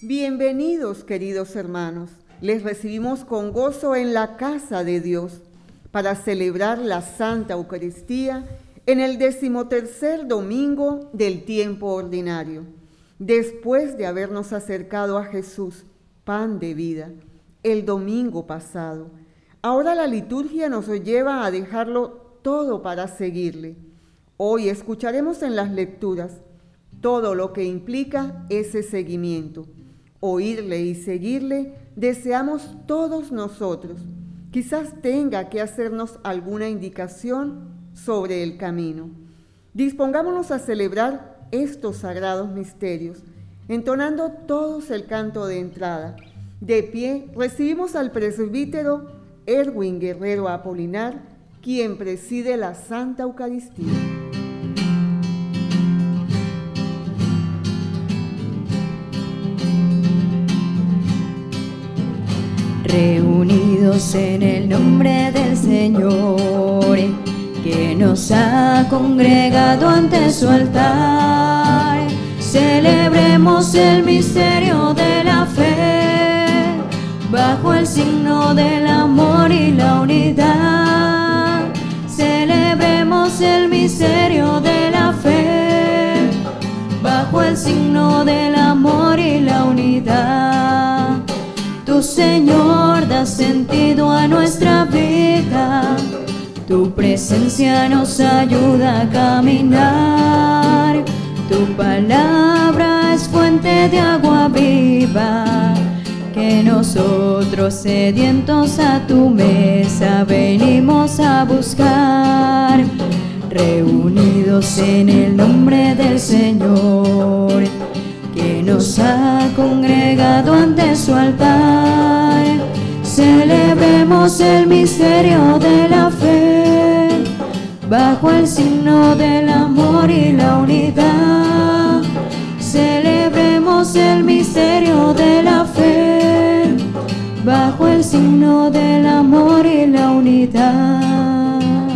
Bienvenidos, queridos hermanos. Les recibimos con gozo en la Casa de Dios para celebrar la Santa Eucaristía en el 13º domingo del tiempo ordinario, después de habernos acercado a Jesús, pan de vida, el domingo pasado. Ahora la liturgia nos lleva a dejarlo todo para seguirle. Hoy escucharemos en las lecturas todo lo que implica ese seguimiento. Oírle y seguirle deseamos todos nosotros. Quizás tenga que hacernos alguna indicación sobre el camino. Dispongámonos a celebrar estos sagrados misterios, entonando todos el canto de entrada. De pie, recibimos al presbítero Erwin Guerrero Apolinar, quien preside la Santa Eucaristía. Reunidos en el nombre del Señor, que nos ha congregado ante su altar, celebremos el misterio de la fe, bajo el signo del amor y la unidad. Celebremos el misterio de la fe, bajo el signo del amor y la unidad. Tú, Señor, das sentido a nuestra vida, tu presencia nos ayuda a caminar. Tu palabra es fuente de agua viva, que nosotros sedientos a tu mesa venimos a buscar. Reunidos en el nombre del Señor, que nos ha congregado ante su altar, celebremos el misterio de la fe, bajo el signo del amor y la unidad. Celebremos el misterio de la fe, bajo el signo del amor y la unidad.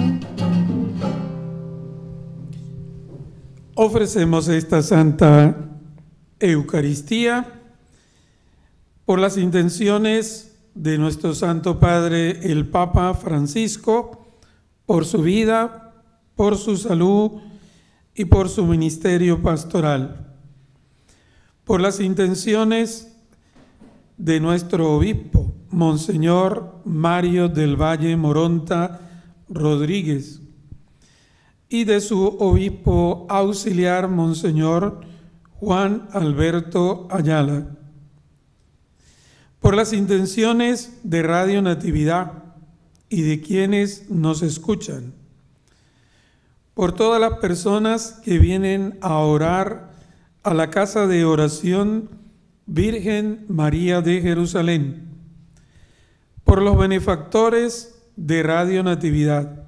Ofrecemos esta Santa Eucaristía por las intenciones de nuestro Santo Padre, el Papa Francisco, por su vida, por su salud y por su ministerio pastoral. Por las intenciones de nuestro obispo, Monseñor Mario del Valle Moronta Rodríguez, y de su obispo auxiliar, Monseñor Juan Alberto Ayala. Por las intenciones de Radio Natividad y de quienes nos escuchan. Por todas las personas que vienen a orar a la Casa de Oración Virgen María de Jerusalén. Por los benefactores de Radio Natividad.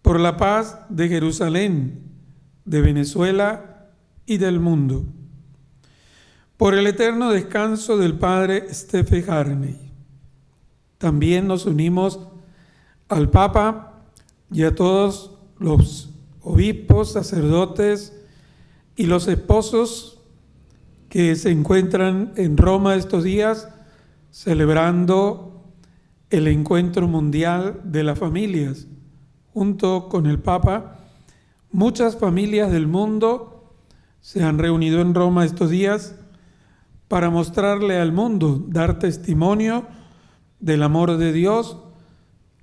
Por la paz de Jerusalén, de Venezuela y del mundo. Por el eterno descanso del padre Stephen Harney. También nos unimos al Papa y a todos los obispos, sacerdotes y los esposos que se encuentran en Roma estos días celebrando el Encuentro Mundial de las Familias. Junto con el Papa, muchas familias del mundo se han reunido en Roma estos días para mostrarle al mundo, dar testimonio del amor de Dios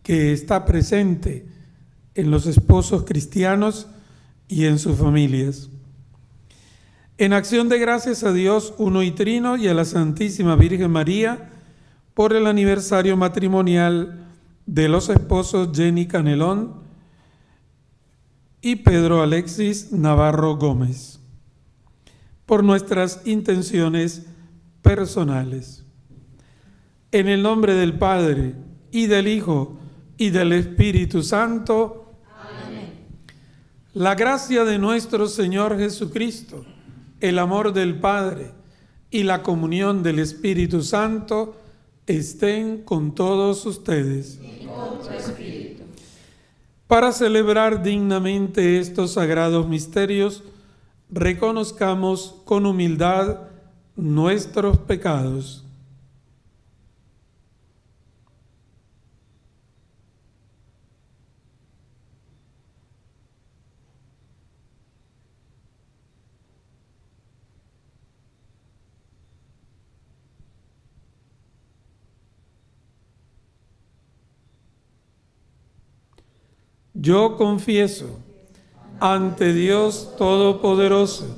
que está presente en los esposos cristianos y en sus familias. En acción de gracias a Dios uno y trino y a la Santísima Virgen María por el aniversario matrimonial de los esposos Jenny Canelón y Pedro Alexis Navarro Gómez. por nuestras intenciones personales. En el nombre del Padre, y del Hijo, y del Espíritu Santo. Amén. La gracia de nuestro Señor Jesucristo, el amor del Padre, y la comunión del Espíritu Santo estén con todos ustedes. Y con tu espíritu. Para celebrar dignamente estos sagrados misterios, reconozcamos con humildad nuestros pecados. Yo confieso ante Dios Todopoderoso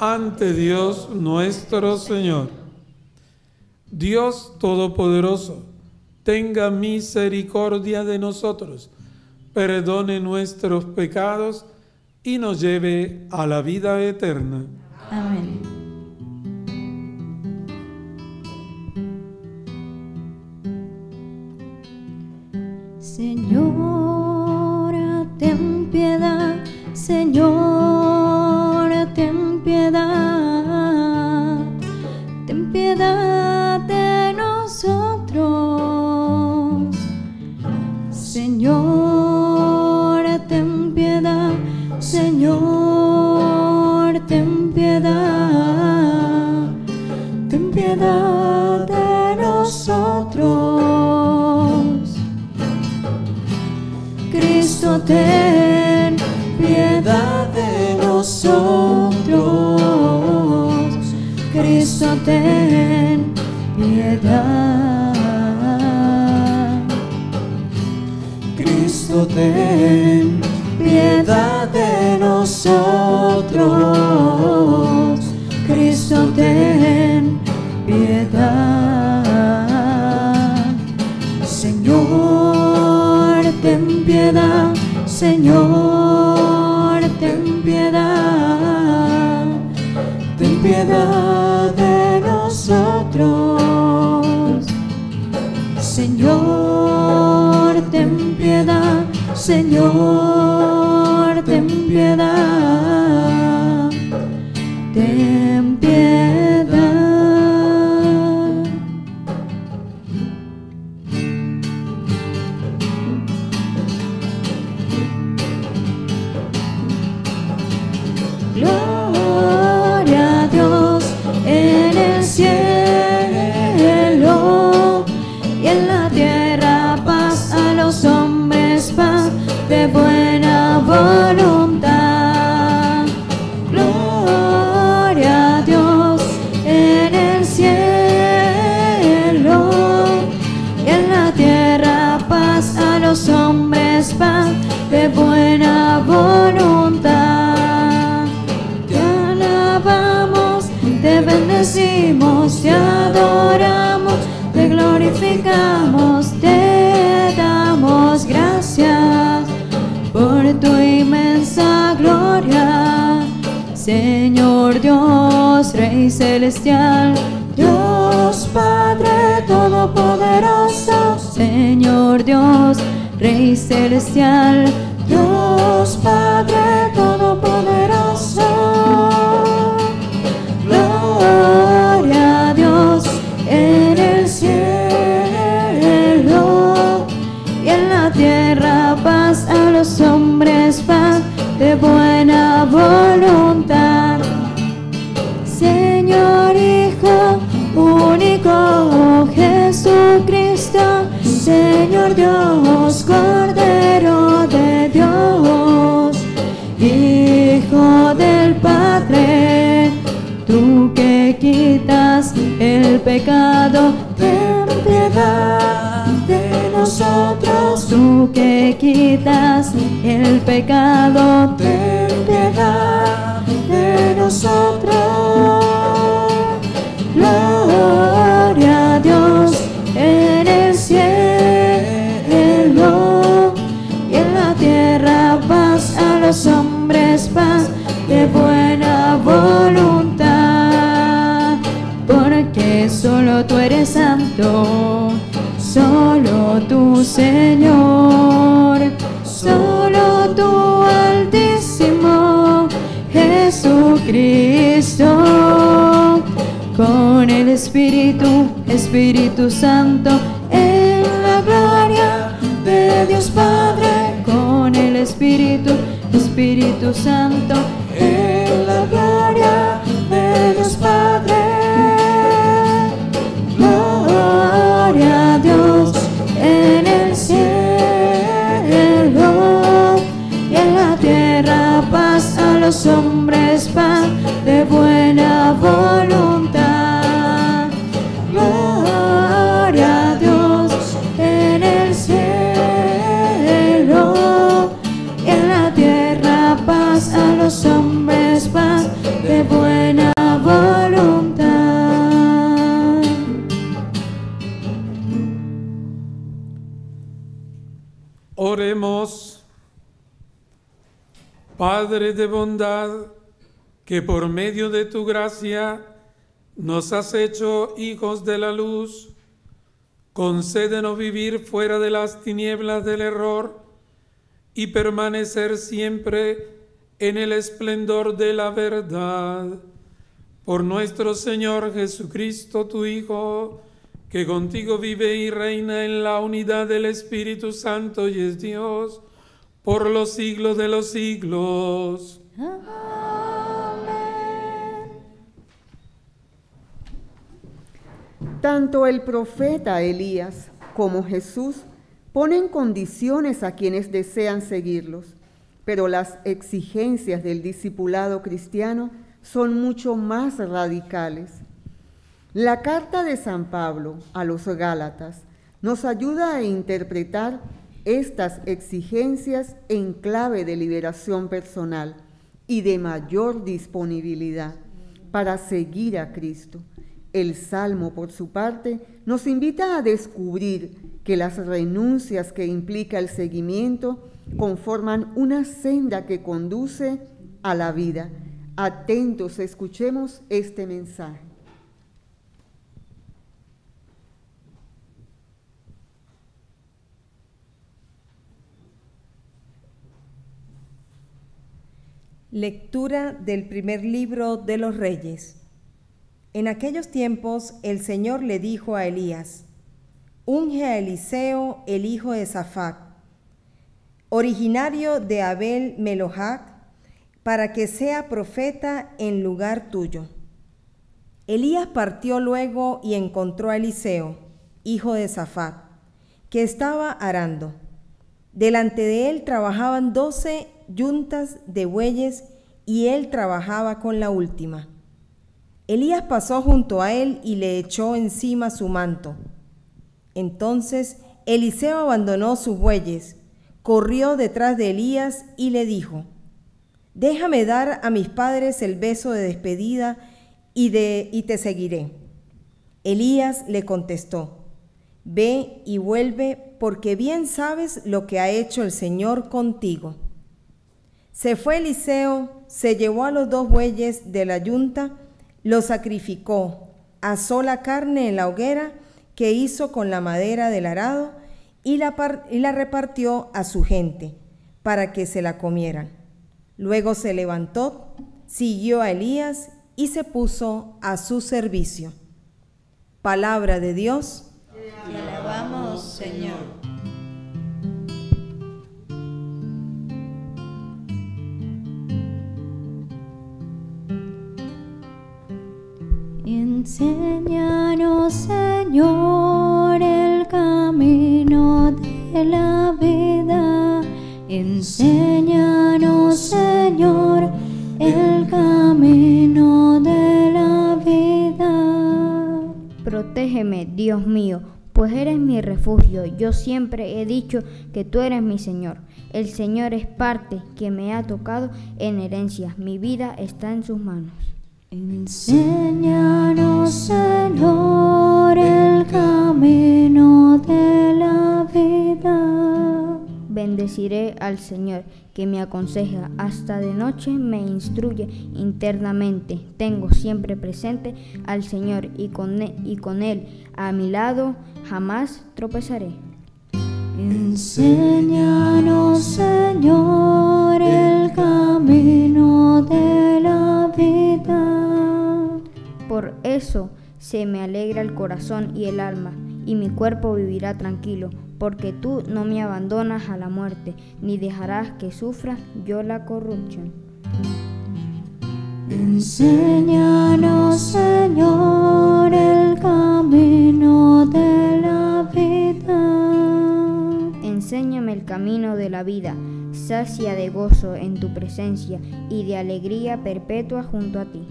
ante Dios nuestro Señor. Dios Todopoderoso, tenga misericordia de nosotros, perdone nuestros pecados y nos lleve a la vida eterna. Amén. Señor, ten piedad, Señor, ten piedad. Ten piedad de nosotros. Señor, ten piedad, Señor, ten piedad. Ten piedad de nosotros. Cristo, ten piedad de nosotros. Cristo, ten piedad. Cristo, ten piedad de nosotros. Cristo, ten piedad. Señor, ten piedad, Señor, ten piedad. Ten piedad de nosotros. Señor, ten piedad, Señor, ten piedad. Ten piedad. Voluntad. Gloria a Dios en el cielo y en la tierra paz a los hombres, paz de buena voluntad. Te alabamos, te bendecimos, te adoramos, te glorificamos, te damos gracias por tu inmensa gloria, Señor Dios, Rey Celestial, Dios Padre Todopoderoso, Señor Dios, Rey Celestial, Dios Padre Todopoderoso. Gloria a Dios en el cielo y en la tierra paz a los hombres, paz de buena voluntad. Señor, Hijo único Jesucristo, Señor Dios, Cordero de Dios, Hijo del Padre, tú que quitas más el pecado. Ten piedad de nosotros. Tú que quitas el pecado. Ten piedad de nosotros. Gloria a Dios en el cielo y en la tierra paz a los hombres, paz de buena voluntad, porque solo tú eres santo, solo tú, Señor, solo tú, Altísimo Jesucristo. Con el Espíritu, Espíritu Santo, en la gloria de Dios Padre. Con el Espíritu, Espíritu Santo, en la gloria de Dios Padre. Gloria a Dios en el cielo y en la tierra paz a los hombres, paz de buena voluntad. Hombres, paz de buena voluntad. Oremos. Padre de bondad, que por medio de tu gracia nos has hecho hijos de la luz, concédenos vivir fuera de las tinieblas del error y permanecer siempre en el esplendor de la verdad. Por nuestro Señor Jesucristo, tu Hijo, que contigo vive y reina en la unidad del Espíritu Santo y es Dios, por los siglos de los siglos. Amén. Tanto el profeta Elías como Jesús ponen condiciones a quienes desean seguirlos, pero las exigencias del discipulado cristiano son mucho más radicales. La carta de San Pablo a los Gálatas nos ayuda a interpretar estas exigencias en clave de liberación personal y de mayor disponibilidad para seguir a Cristo. El Salmo, por su parte, nos invita a descubrir que las renuncias que implica el seguimiento conforman una senda que conduce a la vida. Atentos, escuchemos este mensaje. Lectura del primer libro de los Reyes. En aquellos tiempos el Señor le dijo a Elías: unge a Eliseo, el hijo de Zafat, originario de Abel Melohac, para que sea profeta en lugar tuyo. Elías partió luego y encontró a Eliseo, hijo de Zafat, que estaba arando. Delante de él trabajaban 12 yuntas de bueyes y él trabajaba con la última. Elías pasó junto a él y le echó encima su manto. Entonces Eliseo abandonó sus bueyes, corrió detrás de Elías y le dijo: déjame dar a mis padres el beso de despedida y te seguiré. Elías le contestó: ve y vuelve, porque bien sabes lo que ha hecho el Señor contigo. Se fue Eliseo, se llevó a los 2 bueyes de la yunta, los sacrificó, asó la carne en la hoguera que hizo con la madera del arado, y la repartió a su gente para que se la comieran. Luego se levantó, siguió a Elías y se puso a su servicio. Palabra de Dios. Te alabamos, Señor. Enséñanos, Señor, el camino de la vida. Enséñanos, Señor, el camino de la vida. Protégeme, Dios mío, pues eres mi refugio. Yo siempre he dicho que tú eres mi Señor. El Señor es parte que me ha tocado en herencia. Mi vida está en sus manos. Enséñanos, Señor, el camino de la vida. Bendeciré al Señor, que me aconseja, hasta de noche me instruye internamente. Tengo siempre presente al Señor, y con Él a mi lado jamás tropezaré. Enséñanos, Señor, el camino de la vida. Por eso se me alegra el corazón y el alma, y mi cuerpo vivirá tranquilo, porque tú no me abandonas a la muerte, ni dejarás que sufra yo la corrupción. Enséñanos, Señor, el camino de la vida. Enséñame el camino de la vida, sacia de gozo en tu presencia y de alegría perpetua junto a ti.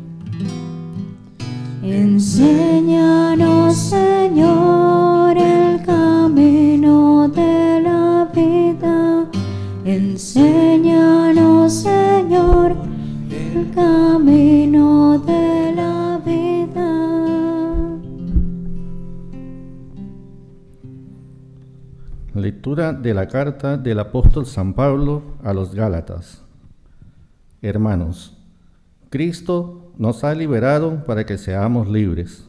Enséñanos, Señor, el camino de la vida. Enséñanos, Señor, el camino de la vida. Lectura de la carta del apóstol San Pablo a los Gálatas. Hermanos, Cristo nos ha liberado para que seamos libres.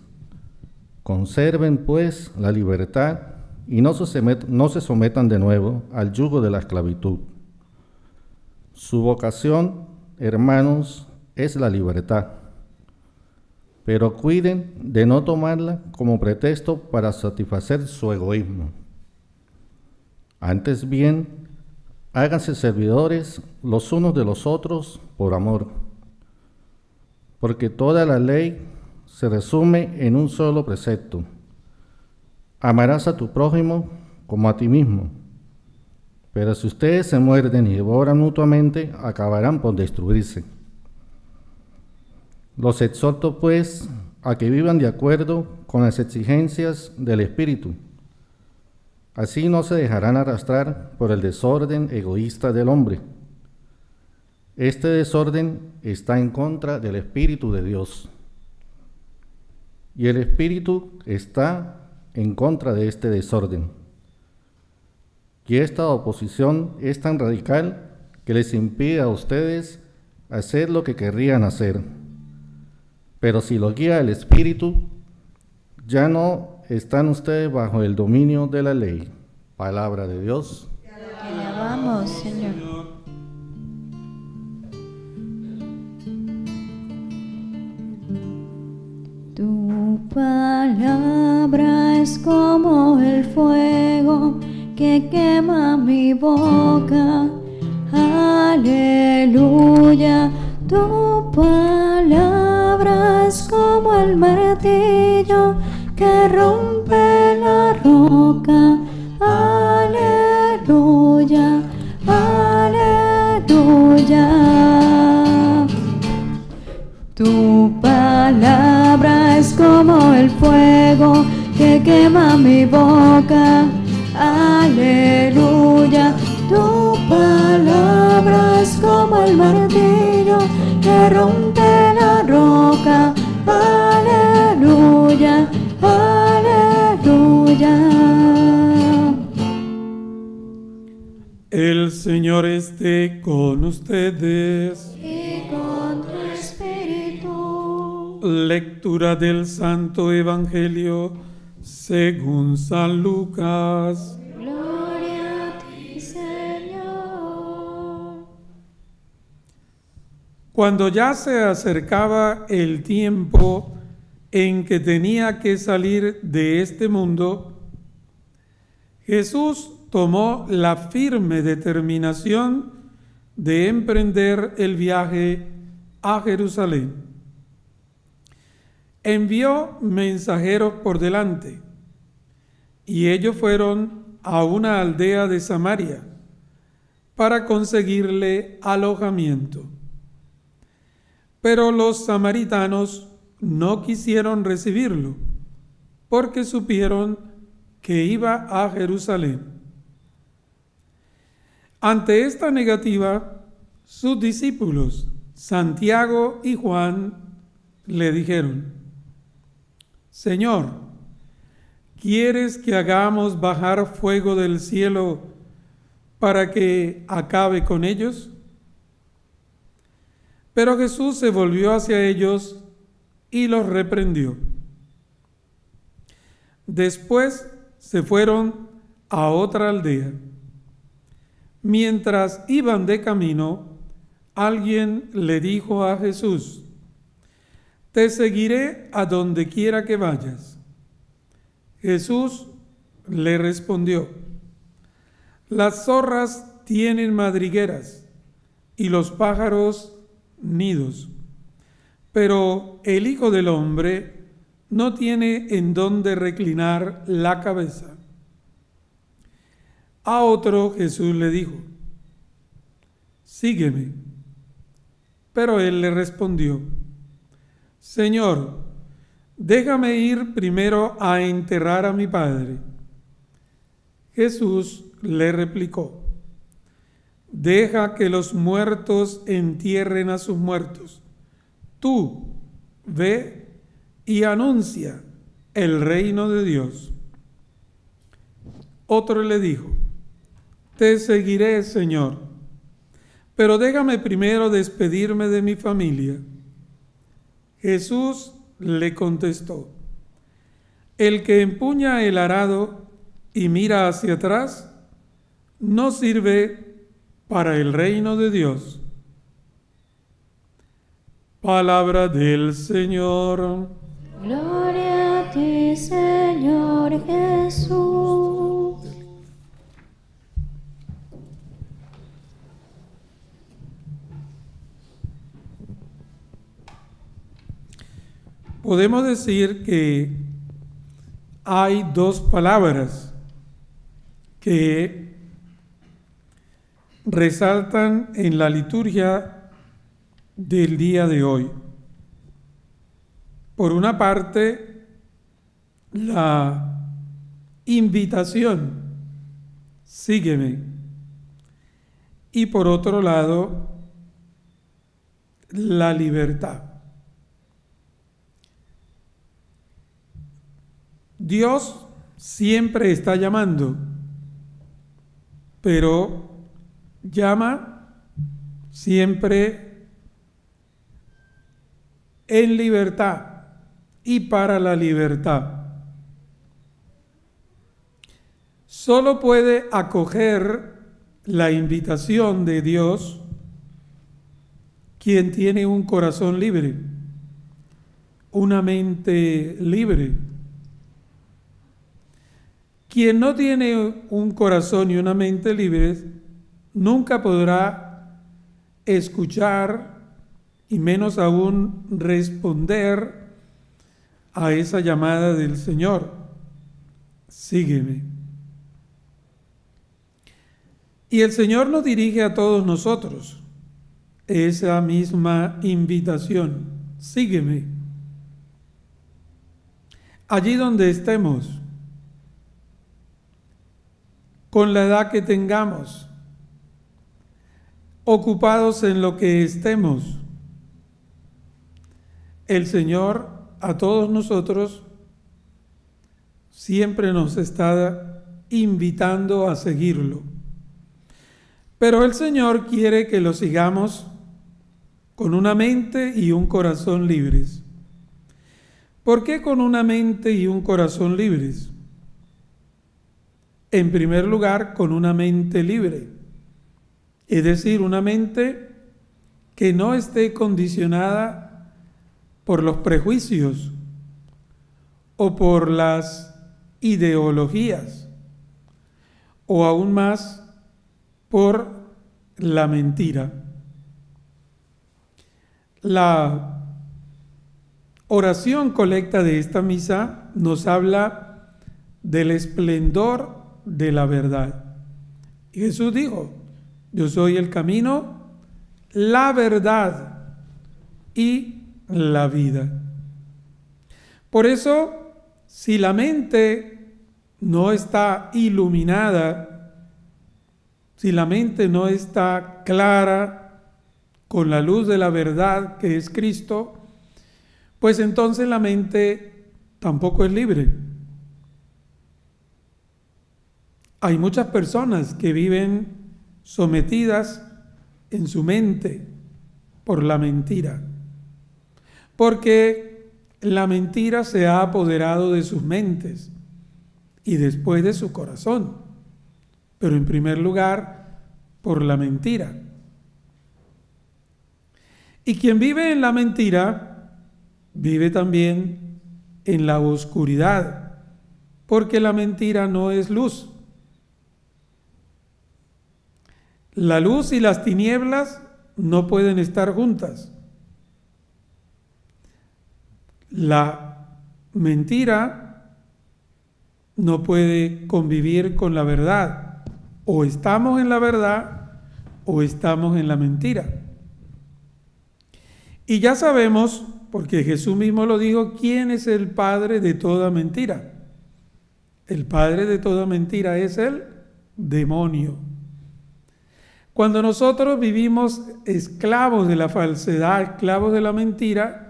Conserven, pues, la libertad y no se sometan de nuevo al yugo de la esclavitud. Su vocación, hermanos, es la libertad, pero cuiden de no tomarla como pretexto para satisfacer su egoísmo. Antes bien, háganse servidores los unos de los otros por amor, porque toda la ley se resume en un solo precepto: amarás a tu prójimo como a ti mismo. Pero si ustedes se muerden y devoran mutuamente, acabarán por destruirse. Los exhorto, pues, a que vivan de acuerdo con las exigencias del Espíritu. Así no se dejarán arrastrar por el desorden egoísta del hombre. Este desorden está en contra del Espíritu de Dios, y el Espíritu está en contra de este desorden. Y esta oposición es tan radical que les impide a ustedes hacer lo que querrían hacer. Pero si lo guía el Espíritu, ya no están ustedes bajo el dominio de la ley. Palabra de Dios. Te alabamos, Señor. Tu palabra es como el fuego que quema mi boca. Aleluya. Tu palabra es como el martillo que rompe la roca. Aleluya. Aleluya. Tu palabra es como el fuego que quema mi boca. Aleluya. Tu palabra es como el martillo que rompe la roca. Aleluya. Aleluya. El Señor esté con ustedes. Lectura del Santo Evangelio según San Lucas. Gloria a ti, Señor. Cuando ya se acercaba el tiempo en que tenía que salir de este mundo, Jesús tomó la firme determinación de emprender el viaje a Jerusalén. Envió mensajeros por delante, y ellos fueron a una aldea de Samaria para conseguirle alojamiento. Pero los samaritanos no quisieron recibirlo, porque supieron que iba a Jerusalén. Ante esta negativa, sus discípulos, Santiago y Juan, le dijeron: Señor, ¿quieres que hagamos bajar fuego del cielo para que acabe con ellos? Pero Jesús se volvió hacia ellos y los reprendió. Después se fueron a otra aldea. Mientras iban de camino, alguien le dijo a Jesús: Te seguiré a donde quiera que vayas. Jesús le respondió: Las zorras tienen madrigueras y los pájaros nidos, pero el Hijo del Hombre no tiene en dónde reclinar la cabeza. A otro Jesús le dijo: Sígueme. Pero él le respondió: Señor, déjame ir primero a enterrar a mi padre. Jesús le replicó: Deja que los muertos entierren a sus muertos. Tú ve y anuncia el reino de Dios. Otro le dijo: Te seguiré, Señor, pero déjame primero despedirme de mi familia. Jesús le contestó: El que empuña el arado y mira hacia atrás no sirve para el reino de Dios. Palabra del Señor. Gloria a ti, Señor Jesús. Podemos decir que hay dos palabras que resaltan en la liturgia del día de hoy. Por una parte, la invitación, sígueme, y por otro lado, la libertad. Dios siempre está llamando, pero llama siempre en libertad y para la libertad. Solo puede acoger la invitación de Dios quien tiene un corazón libre, una mente libre. Quien no tiene un corazón y una mente libres, nunca podrá escuchar y menos aún responder a esa llamada del Señor: Sígueme. Y el Señor nos dirige a todos nosotros esa misma invitación: Sígueme. Allí donde estemos, con la edad que tengamos, ocupados en lo que estemos, el Señor a todos nosotros siempre nos está invitando a seguirlo. Pero el Señor quiere que lo sigamos con una mente y un corazón libres. ¿Por qué con una mente y un corazón libres? En primer lugar, con una mente libre, es decir, una mente que no esté condicionada por los prejuicios o por las ideologías o aún más por la mentira. La oración colecta de esta misa nos habla del esplendor de la verdad. Jesús dijo: Yo soy el camino, la verdad y la vida. Por eso Si la mente no está iluminada, si la mente no está clara con la luz de la verdad que es Cristo, pues entonces la mente tampoco es libre. Hay muchas personas que viven sometidas en su mente por la mentira, porque la mentira se ha apoderado de sus mentes y después de su corazón, pero en primer lugar por la mentira. Y quien vive en la mentira vive también en la oscuridad, porque la mentira no es luz. La luz y las tinieblas no pueden estar juntas. La mentira no puede convivir con la verdad. O estamos en la verdad o estamos en la mentira. Y ya sabemos, porque Jesús mismo lo dijo, ¿quién es el padre de toda mentira? El padre de toda mentira es el demonio. Cuando nosotros vivimos esclavos de la falsedad, esclavos de la mentira,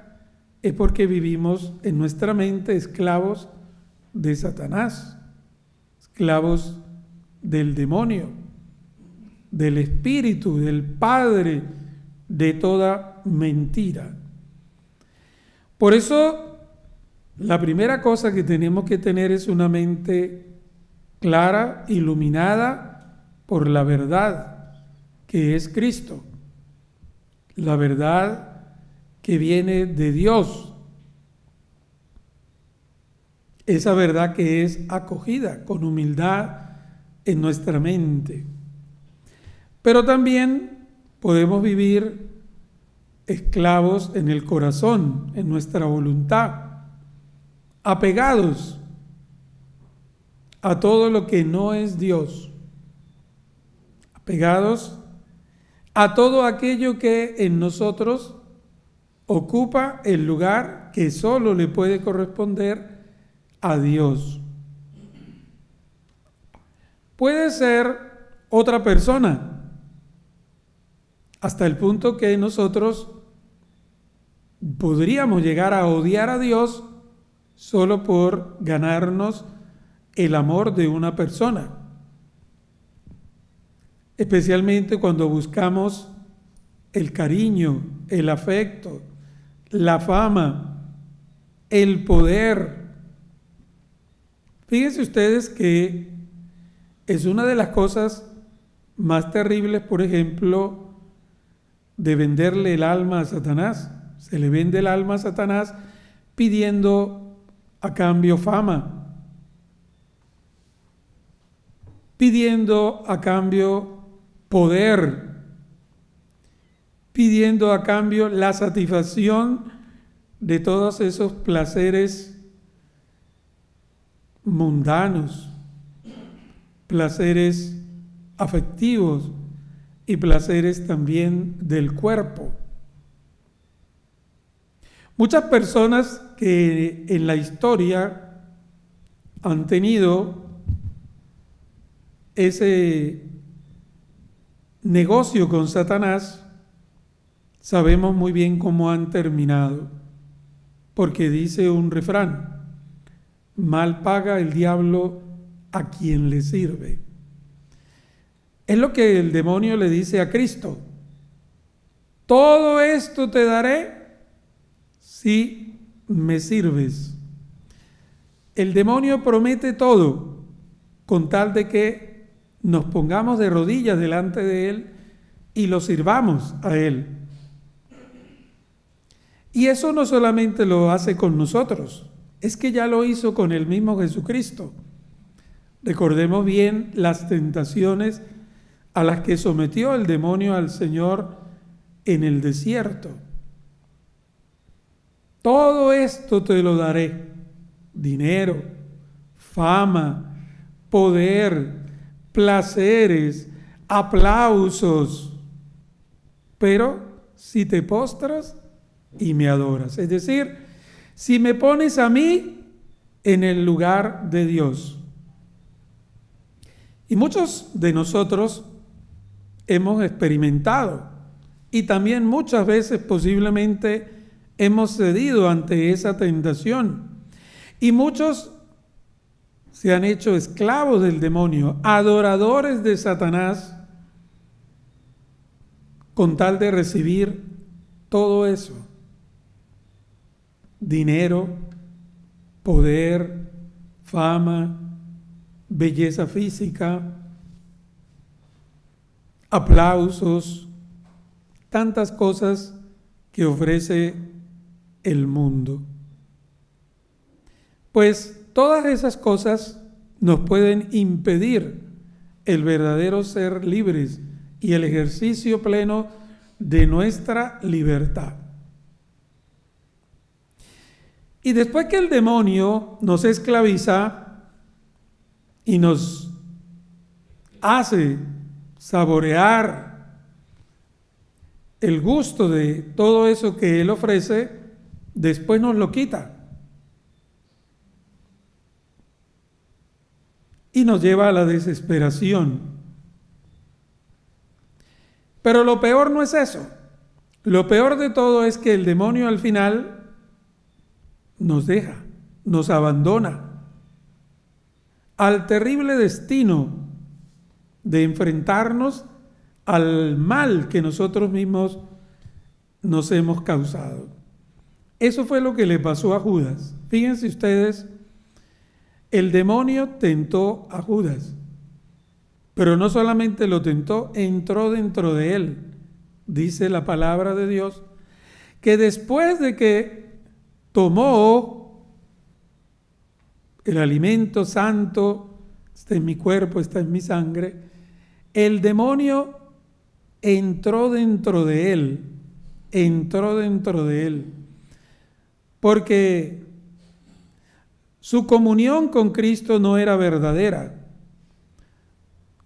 es porque vivimos en nuestra mente esclavos de Satanás, esclavos del demonio, del espíritu, del padre de toda mentira. Por eso, la primera cosa que tenemos que tener es una mente clara, iluminada por la verdad que es Cristo. La verdad que viene de Dios, esa verdad que es acogida con humildad en nuestra mente. Pero también podemos vivir esclavos en el corazón, en nuestra voluntad, apegados a todo lo que no es Dios, apegados a todo aquello que en nosotros ocupa el lugar que solo le puede corresponder a Dios. Puede ser otra persona, hasta el punto que nosotros podríamos llegar a odiar a Dios solo por ganarnos el amor de una persona. Especialmente cuando buscamos el cariño, el afecto, la fama, el poder. Fíjense ustedes que es una de las cosas más terribles, por ejemplo, de venderle el alma a Satanás. Se le vende el alma a Satanás pidiendo a cambio fama, pidiendo a cambio poder, pidiendo a cambio la satisfacción de todos esos placeres mundanos, placeres afectivos y placeres también del cuerpo. Muchas personas que en la historia han tenido ese negocio con Satanás, sabemos muy bien cómo han terminado, porque dice un refrán: mal paga el diablo a quien le sirve. Es lo que el demonio le dice a Cristo: todo esto te daré si me sirves. El demonio promete todo con tal de que nos pongamos de rodillas delante de él y lo sirvamos a él. Y eso no solamente lo hace con nosotros, es que ya lo hizo con el mismo Jesucristo. Recordemos bien las tentaciones a las que sometió el demonio al Señor en el desierto. Todo esto te lo daré: dinero, fama, poder, placeres, aplausos. Pero si te postras y me adoras, es decir, si me pones a mí, en el lugar de Dios. Y muchos de nosotros hemos experimentado y también muchas veces posiblemente hemos cedido ante esa tentación. Y muchos se han hecho esclavos del demonio, adoradores de Satanás, con tal de recibir todo eso. Dinero, poder, fama, belleza física, aplausos, tantas cosas que ofrece el mundo. Pues todas esas cosas nos pueden impedir el verdadero ser libres y el ejercicio pleno de nuestra libertad. Y después que el demonio nos esclaviza y nos hace saborear el gusto de todo eso que él ofrece, después nos lo quita. Y nos lleva a la desesperación. Pero lo peor no es eso. Lo peor de todo es que el demonio al final nos deja, nos abandona al terrible destino de enfrentarnos al mal que nosotros mismos nos hemos causado. Eso fue lo que le pasó a Judas. Fíjense ustedes, el demonio tentó a Judas, pero no solamente lo tentó, entró dentro de él. Dice la palabra de Dios que después de que tomó el alimento santo, este es mi cuerpo, esta es mi sangre, el demonio entró dentro de él, porque su comunión con Cristo no era verdadera.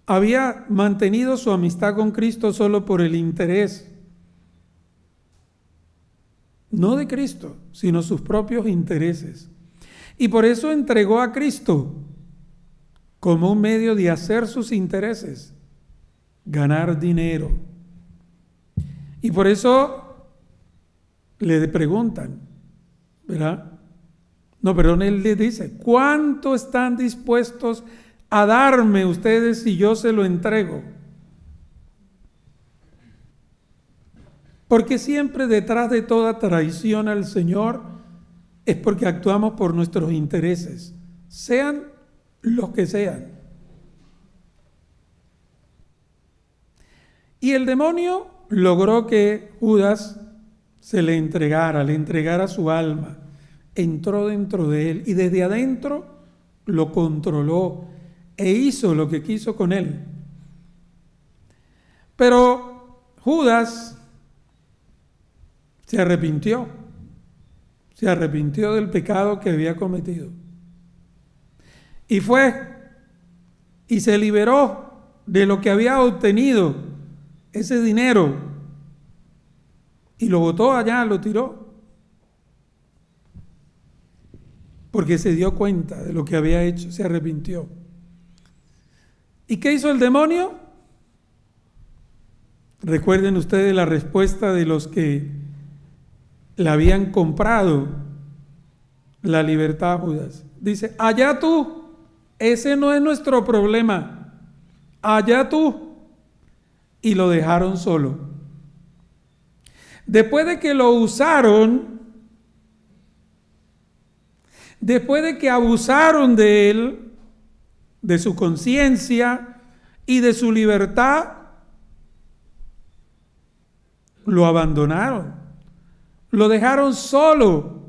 Había mantenido su amistad con Cristo solo por el interés, no de Cristo, sino sus propios intereses. Y por eso entregó a Cristo como un medio de hacer sus intereses, ganar dinero. Y por eso le preguntan, ¿verdad? No, perdón, él les dice, ¿cuánto están dispuestos a darme ustedes si yo se lo entrego? Porque siempre detrás de toda traición al Señor es porque actuamos por nuestros intereses, sean los que sean. Y el demonio logró que Judas se le entregara su alma. Entró dentro de él y desde adentro lo controló e hizo lo que quiso con él. Pero Judas se arrepintió del pecado que había cometido. Y fue y se liberó de lo que había obtenido, ese dinero, y lo botó allá, lo tiró. Porque se dio cuenta de lo que había hecho, se arrepintió. ¿Y qué hizo el demonio? Recuerden ustedes la respuesta de los que le habían comprado la libertad a Judas. Dice, allá tú, ese no es nuestro problema, allá tú. Y lo dejaron solo. Después de que lo usaron, después de que abusaron de él, de su conciencia y de su libertad, lo abandonaron. Lo dejaron solo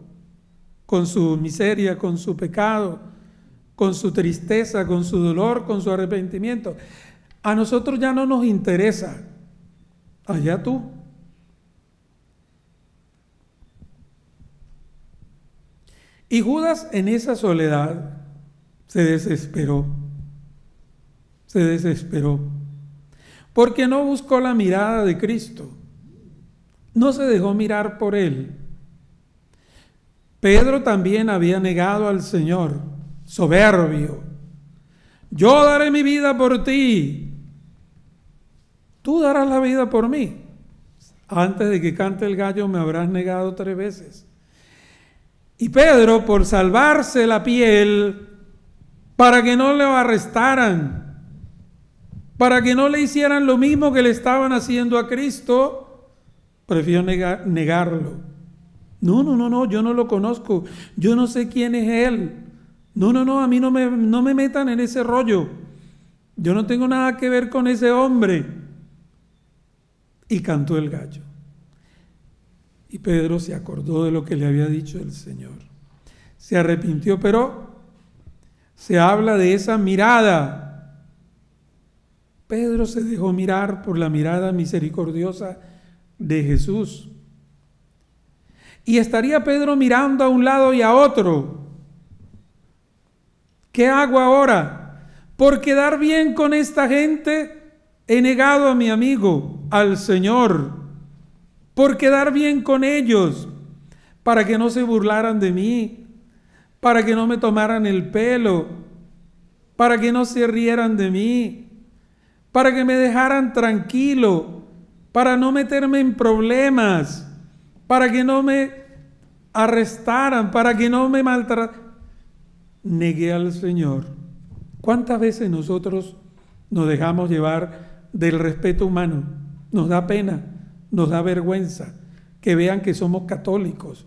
con su miseria, con su pecado, con su tristeza, con su dolor, con su arrepentimiento. A nosotros ya no nos interesa. Allá tú. Y Judas en esa soledad se desesperó, porque no buscó la mirada de Cristo, no se dejó mirar por él, Pedro también había negado al Señor, soberbio. Yo daré mi vida por ti. Tú darás la vida por mí. Antes de que cante el gallo me habrás negado 3 veces. Y Pedro, por salvarse la piel, para que no le arrestaran, para que no le hicieran lo mismo que le estaban haciendo a Cristo, prefirió negarlo. No, yo no lo conozco, yo no sé quién es él. No, a mí no me metan en ese rollo. Yo no tengo nada que ver con ese hombre. Y cantó el gallo. Y Pedro se acordó de lo que le había dicho el Señor. Se arrepintió, pero se habla de esa mirada. Pedro se dejó mirar por la mirada misericordiosa de Jesús. Y estaría Pedro mirando a un lado y a otro. ¿Qué hago ahora? Por quedar bien con esta gente, he negado a mi amigo, al Señor. Por quedar bien con ellos, para que no se burlaran de mí, para que no me tomaran el pelo, para que no se rieran de mí, para que me dejaran tranquilo, para no meterme en problemas, para que no me arrestaran, para que no me maltrataran. Negué al Señor. ¿Cuántas veces nosotros nos dejamos llevar del respeto humano? Nos da pena, nos da vergüenza que vean que somos católicos.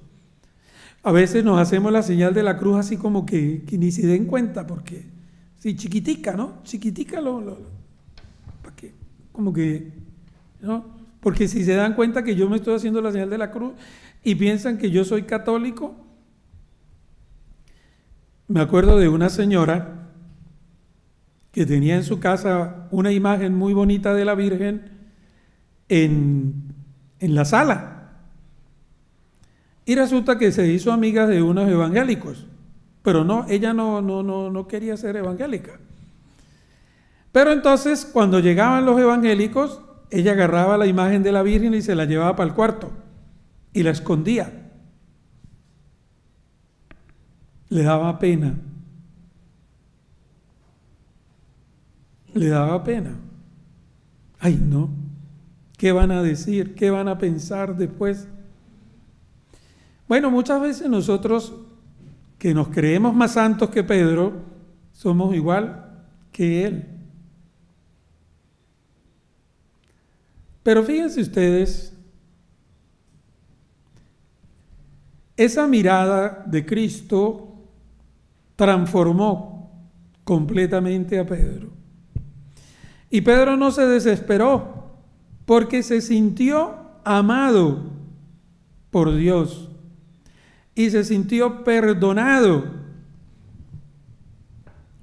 A veces nos hacemos la señal de la cruz así como que ni se den cuenta, porque si chiquitica, ¿no? Chiquitica ¿para qué? Como que, ¿no? Porque si se dan cuenta que yo me estoy haciendo la señal de la cruz y piensan que yo soy católico. Me acuerdo de una señora que tenía en su casa una imagen muy bonita de la Virgen en la sala. Y resulta que se hizo amiga de unos evangélicos. Pero no, ella no quería ser evangélica. Pero entonces cuando llegaban los evangélicos, ella agarraba la imagen de la Virgen y se la llevaba para el cuarto y la escondía. Le daba pena. Le daba pena. Ay, no. ¿Qué van a decir? ¿Qué van a pensar después? Bueno, muchas veces nosotros que nos creemos más santos que Pedro, somos igual que él. Pero fíjense ustedes, esa mirada de Cristo transformó completamente a Pedro. Y Pedro no se desesperó porque se sintió amado por Dios y se sintió perdonado.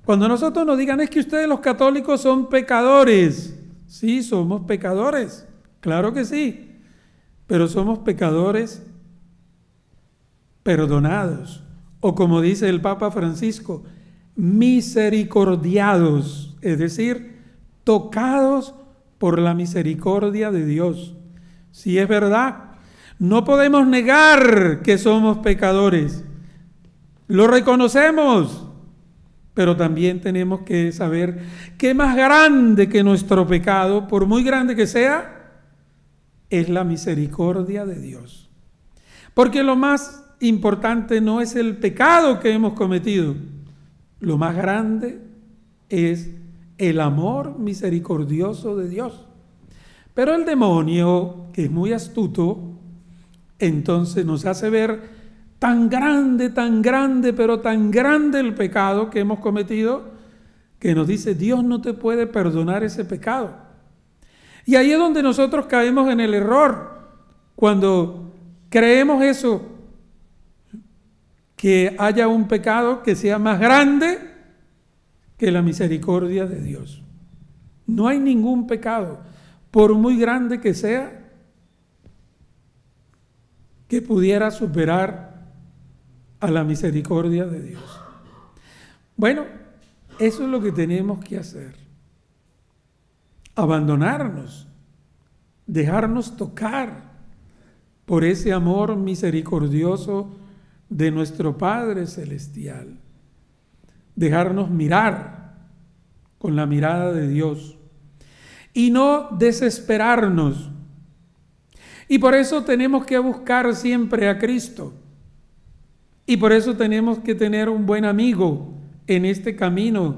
Cuando nosotros nos digan, es que ustedes los católicos son pecadores. Sí, somos pecadores, claro que sí, pero somos pecadores perdonados, o como dice el Papa Francisco, misericordiados, es decir, tocados por la misericordia de Dios. Sí, es verdad, no podemos negar que somos pecadores, lo reconocemos. Pero también tenemos que saber que más grande que nuestro pecado, por muy grande que sea, es la misericordia de Dios. Porque lo más importante no es el pecado que hemos cometido. Lo más grande es el amor misericordioso de Dios. Pero el demonio, que es muy astuto, entonces nos hace ver tan grande el pecado que hemos cometido, que nos dice, Dios no te puede perdonar ese pecado. Y ahí es donde nosotros caemos en el error, cuando creemos eso, que haya un pecado que sea más grande que la misericordia de Dios. No hay ningún pecado, por muy grande que sea, que pudiera superar a la misericordia de Dios. Bueno, eso es lo que tenemos que hacer. Abandonarnos, dejarnos tocar por ese amor misericordioso de nuestro Padre Celestial, dejarnos mirar con la mirada de Dios y no desesperarnos. Y por eso tenemos que buscar siempre a Cristo. Y por eso tenemos que tener un buen amigo en este camino.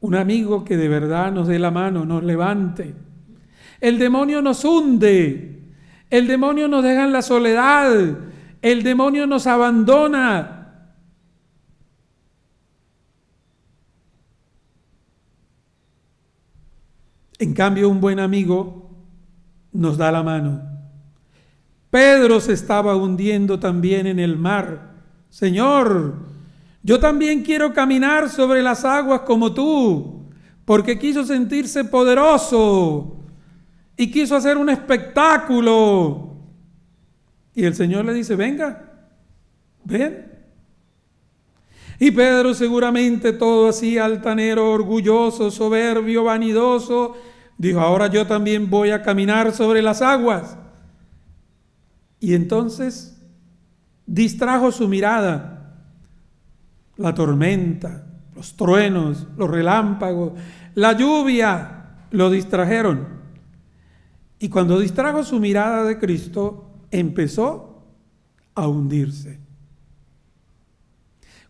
Un amigo que de verdad nos dé la mano, nos levante. El demonio nos hunde. El demonio nos deja en la soledad. El demonio nos abandona. En cambio, un buen amigo nos da la mano. Pedro se estaba hundiendo también en el mar. Señor, yo también quiero caminar sobre las aguas como tú, porque quiso sentirse poderoso y quiso hacer un espectáculo. Y el Señor le dice, venga, ven. Y Pedro, seguramente todo así, altanero, orgulloso, soberbio, vanidoso, dijo, ahora yo también voy a caminar sobre las aguas. Y entonces distrajo su mirada. La tormenta, los truenos, los relámpagos, la lluvia, lo distrajeron. Y cuando distrajo su mirada de Cristo, empezó a hundirse.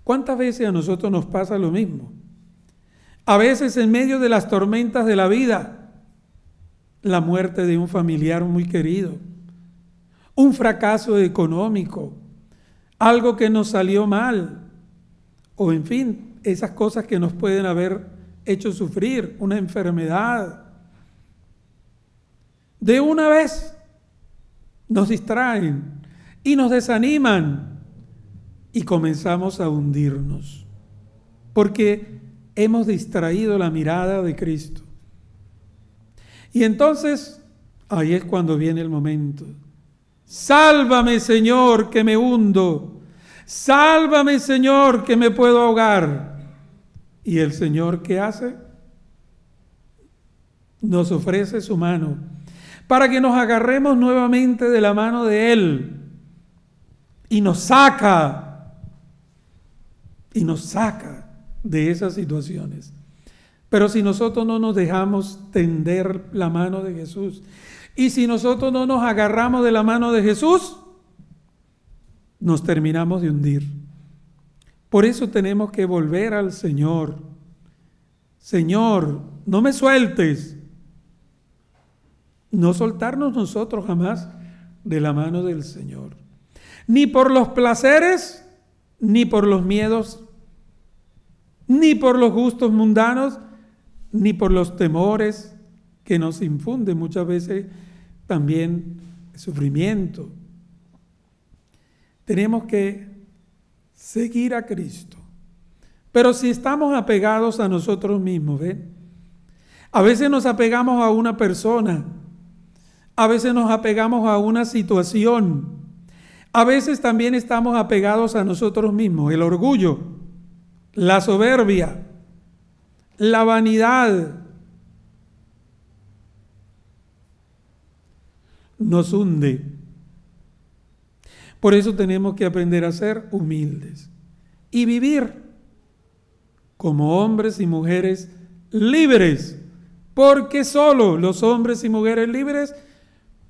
¿Cuántas veces a nosotros nos pasa lo mismo? A veces en medio de las tormentas de la vida, la muerte de un familiar muy querido, un fracaso económico, algo que nos salió mal, o en fin, esas cosas que nos pueden haber hecho sufrir, una enfermedad. De una vez nos distraen y nos desaniman. Y comenzamos a hundirnos, porque hemos distraído la mirada de Cristo. Y entonces, ahí es cuando viene el momento. Sálvame, Señor, que me hundo. Sálvame, Señor, que me puedo ahogar. Y el Señor, ¿qué hace? Nos ofrece su mano, para que nos agarremos nuevamente de la mano de Él. Y nos saca. Y nos saca de esas situaciones. Pero si nosotros no nos dejamos tender la mano de Jesús, y si nosotros no nos agarramos de la mano de Jesús, nos terminamos de hundir. Por eso tenemos que volver al Señor. Señor, no me sueltes. No soltarnos nosotros jamás de la mano del Señor. Ni por los placeres, ni por los miedos, ni por los gustos mundanos, ni por los temores que nos infunden muchas veces también sufrimiento. Tenemos que seguir a Cristo. Pero si estamos apegados a nosotros mismos, ¿ven? A veces nos apegamos a una persona, a veces nos apegamos a una situación, a veces también estamos apegados a nosotros mismos, el orgullo, la soberbia, la vanidad. Nos hunde. Por eso tenemos que aprender a ser humildes y vivir como hombres y mujeres libres, porque solo los hombres y mujeres libres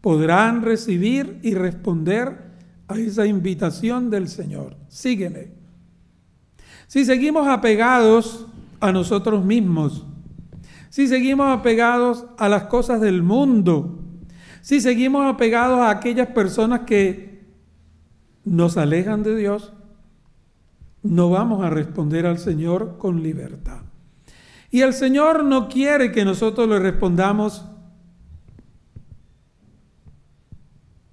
podrán recibir y responder a esa invitación del Señor. Sígueme. Si seguimos apegados a nosotros mismos, si seguimos apegados a las cosas del mundo, si seguimos apegados a aquellas personas que nos alejan de Dios, no vamos a responder al Señor con libertad. Y el Señor no quiere que nosotros le respondamos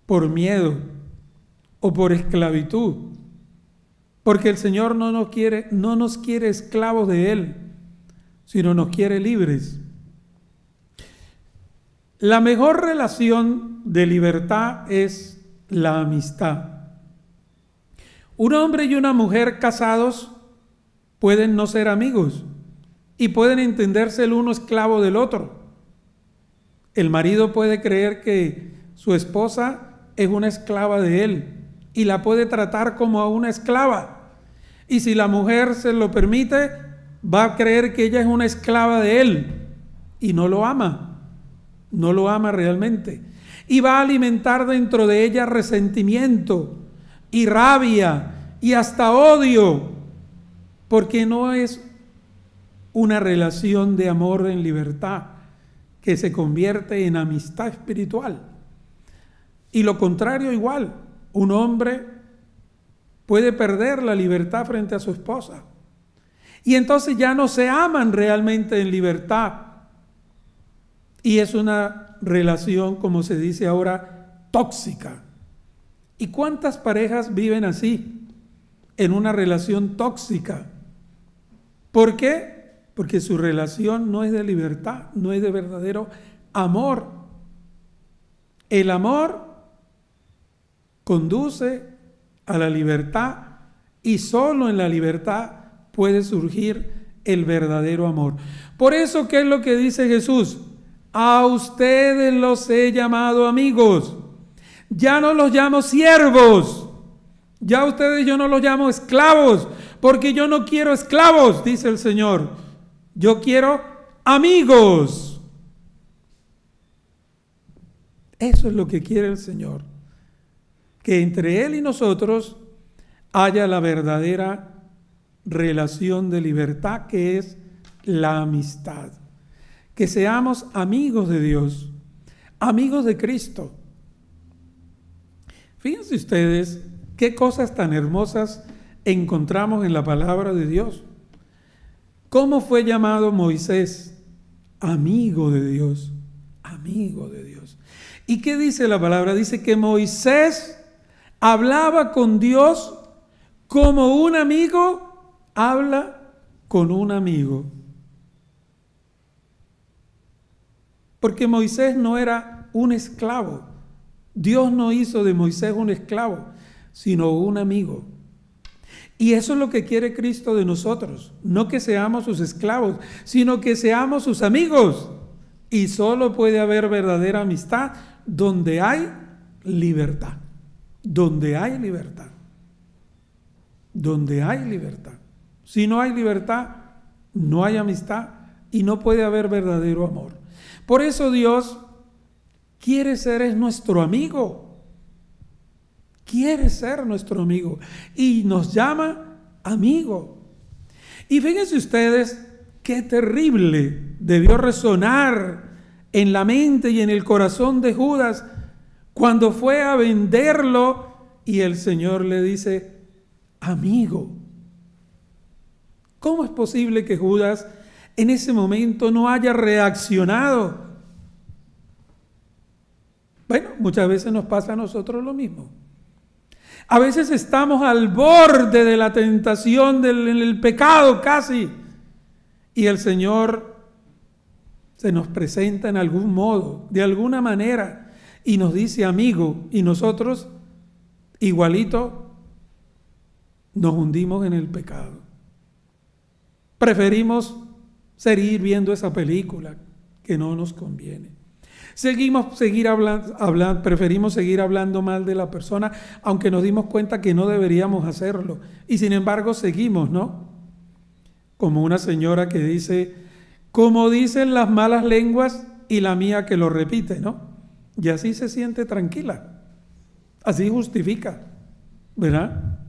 por miedo o por esclavitud, porque el Señor no nos quiere esclavos de Él, sino nos quiere libres. La mejor relación de libertad es la amistad. Un hombre y una mujer casados pueden no ser amigos y pueden entenderse el uno esclavo del otro. El marido puede creer que su esposa es una esclava de él y la puede tratar como a una esclava. Y si la mujer se lo permite, va a creer que ella es una esclava de él y no lo ama. No lo ama realmente. Y va a alimentar dentro de ella resentimiento y rabia y hasta odio, porque no es una relación de amor en libertad que se convierte en amistad espiritual. Y lo contrario igual, un hombre puede perder la libertad frente a su esposa. Y entonces ya no se aman realmente en libertad. Y es una relación, como se dice ahora, tóxica. ¿Y cuántas parejas viven así? En una relación tóxica. ¿Por qué? Porque su relación no es de libertad, no es de verdadero amor. El amor conduce a la libertad y solo en la libertad puede surgir el verdadero amor. Por eso, ¿qué es lo que dice Jesús? A ustedes los he llamado amigos. Ya no los llamo siervos. Ya a ustedes yo no los llamo esclavos, porque yo no quiero esclavos, dice el Señor. Yo quiero amigos. Eso es lo que quiere el Señor. Que entre Él y nosotros haya la verdadera relación de libertad, que es la amistad. Que seamos amigos de Dios, amigos de Cristo. Fíjense ustedes qué cosas tan hermosas encontramos en la palabra de Dios. ¿Cómo fue llamado Moisés? Amigo de Dios, amigo de Dios. ¿Y qué dice la palabra? Dice que Moisés hablaba con Dios como un amigo habla con un amigo. Porque Moisés no era un esclavo. Dios no hizo de Moisés un esclavo, sino un amigo. Y eso es lo que quiere Cristo de nosotros, no que seamos sus esclavos, sino que seamos sus amigos. Y solo puede haber verdadera amistad donde hay libertad, donde hay libertad, donde hay libertad. Si no hay libertad, no hay amistad y no puede haber verdadero amor. Por eso Dios quiere ser nuestro amigo. Quiere ser nuestro amigo y nos llama amigo. Y fíjense ustedes qué terrible debió resonar en la mente y en el corazón de Judas cuando fue a venderlo y el Señor le dice, amigo. ¿Cómo es posible que Judas en ese momento no haya reaccionado? Bueno, muchas veces nos pasa a nosotros lo mismo. A veces estamos al borde de la tentación, del pecado casi. Y el Señor se nos presenta en algún modo, de alguna manera, y nos dice amigo. Y nosotros, igualito, nos hundimos en el pecado. Preferimos seguir viendo esa película que no nos conviene. Preferimos seguir hablando mal de la persona, aunque nos dimos cuenta que no deberíamos hacerlo. Y sin embargo seguimos, ¿no? Como una señora que dice, como dicen las malas lenguas y la mía que lo repite, ¿no? Y así se siente tranquila, así justifica, ¿verdad?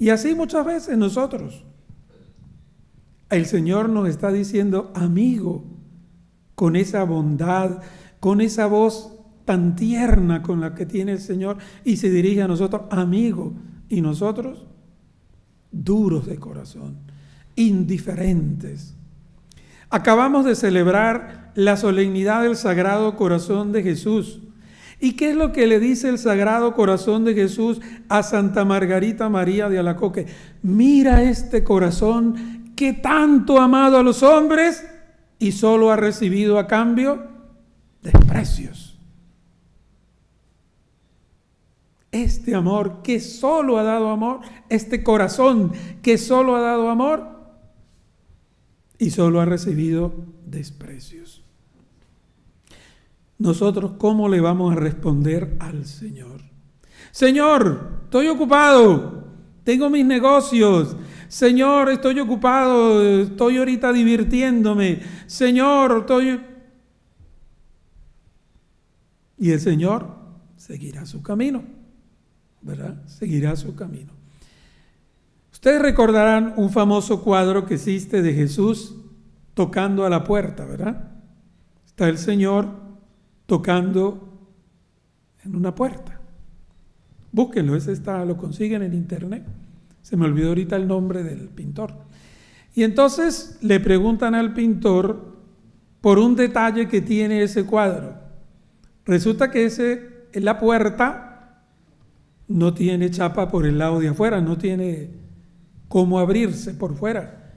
Y así muchas veces nosotros. El Señor nos está diciendo, amigo, con esa bondad, con esa voz tan tierna con la que tiene el Señor y se dirige a nosotros, amigo. Y nosotros, duros de corazón, indiferentes. Acabamos de celebrar la solemnidad del Sagrado Corazón de Jesús. ¿Y qué es lo que le dice el Sagrado Corazón de Jesús a Santa Margarita María de Alacoque? Mira este corazón que tanto ha amado a los hombres y solo ha recibido a cambio desprecios. Este amor que solo ha dado amor, este corazón que solo ha dado amor y solo ha recibido desprecios. Nosotros, ¿cómo le vamos a responder al Señor? Señor, estoy ocupado, tengo mis negocios. Señor, estoy ocupado, estoy ahorita divirtiéndome. Señor, estoy... Y el Señor seguirá su camino, ¿verdad? Seguirá su camino. Ustedes recordarán un famoso cuadro que existe de Jesús tocando a la puerta, ¿verdad? Está el Señor tocando en una puerta. Búsquenlo, ese está, lo consiguen en internet. Se me olvidó ahorita el nombre del pintor. Y entonces le preguntan al pintor por un detalle que tiene ese cuadro. Resulta que la puerta no tiene chapa por el lado de afuera, no tiene cómo abrirse por fuera.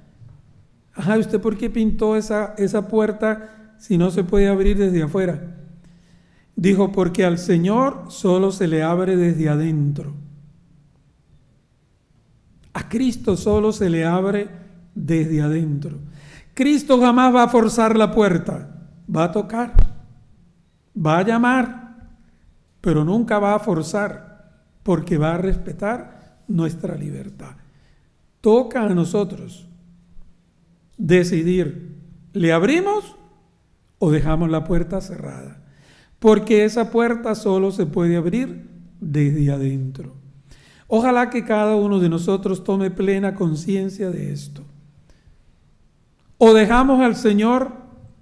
Ajá, ¿usted por qué pintó esa puerta si no se puede abrir desde afuera? Dijo, porque al Señor solo se le abre desde adentro. A Cristo solo se le abre desde adentro. Cristo jamás va a forzar la puerta, va a tocar, va a llamar, pero nunca va a forzar, porque va a respetar nuestra libertad. Toca a nosotros decidir, ¿le abrimos o dejamos la puerta cerrada? Porque esa puerta solo se puede abrir desde adentro. Ojalá que cada uno de nosotros tome plena conciencia de esto. O dejamos al Señor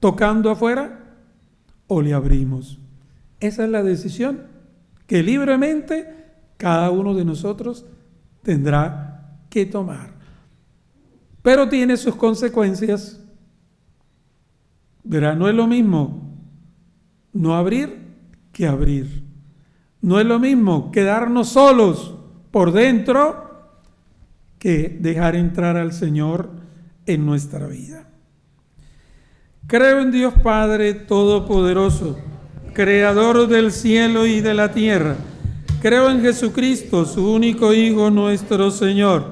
tocando afuera o le abrimos. Esa es la decisión que libremente cada uno de nosotros tendrá que tomar. Pero tiene sus consecuencias. Verá, no es lo mismo no abrir que abrir. No es lo mismo quedarnos solos por dentro que dejar entrar al Señor en nuestra vida. Creo en Dios Padre Todopoderoso, Creador del cielo y de la tierra. Creo en Jesucristo, su único Hijo, nuestro Señor,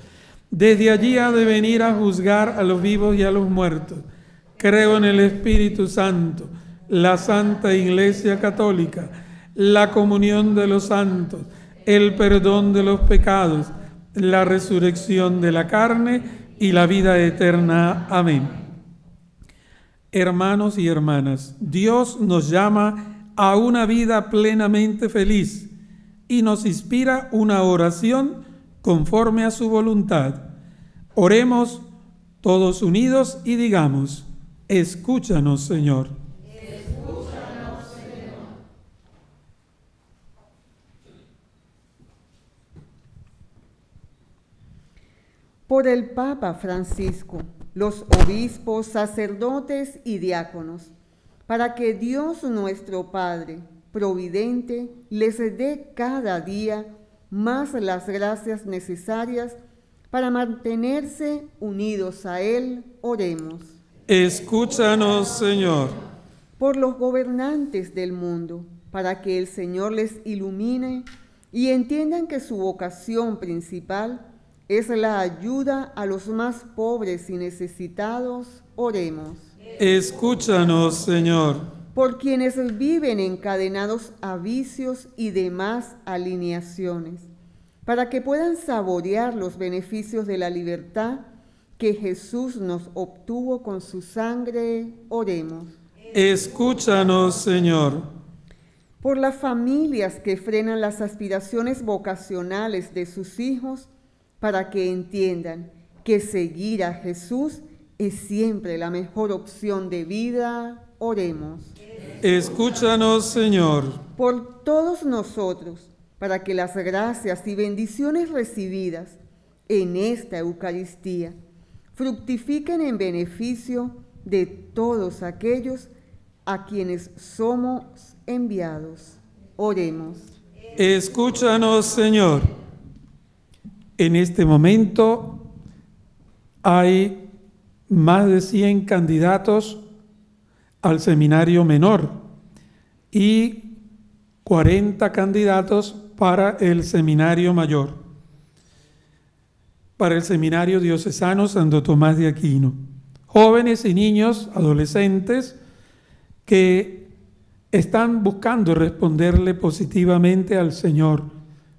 Desde allí ha de venir a juzgar a los vivos y a los muertos. Creo en el Espíritu Santo, la Santa Iglesia Católica, la comunión de los santos, el perdón de los pecados, la resurrección de la carne y la vida eterna. Amén. Hermanos y hermanas, Dios nos llama a una vida plenamente feliz y nos inspira una oración conforme a su voluntad. Oremos todos unidos y digamos: escúchanos, Señor. Escúchanos, Señor. Por el Papa Francisco, los obispos, sacerdotes y diáconos, para que Dios nuestro Padre Providente les dé cada día más las gracias necesarias para mantenerse unidos a Él, oremos. Escúchanos, Señor. Por los gobernantes del mundo, para que el Señor les ilumine y entiendan que su vocación principal es la ayuda a los más pobres y necesitados, oremos. Escúchanos, Señor. Por quienes viven encadenados a vicios y demás alineaciones, para que puedan saborear los beneficios de la libertad que Jesús nos obtuvo con su sangre, oremos. Escúchanos, Señor. Por las familias que frenan las aspiraciones vocacionales de sus hijos, para que entiendan que seguir a Jesús es siempre la mejor opción de vida, oremos. Escúchanos, Señor. Por todos nosotros, para que las gracias y bendiciones recibidas en esta Eucaristía fructifiquen en beneficio de todos aquellos a quienes somos enviados, oremos. Escúchanos, Señor. En este momento hay más de 100 candidatos al seminario menor y 40 candidatos para el seminario mayor, para el seminario diocesano Santo Tomás de Aquino. Jóvenes y niños, adolescentes, que están buscando responderle positivamente al Señor.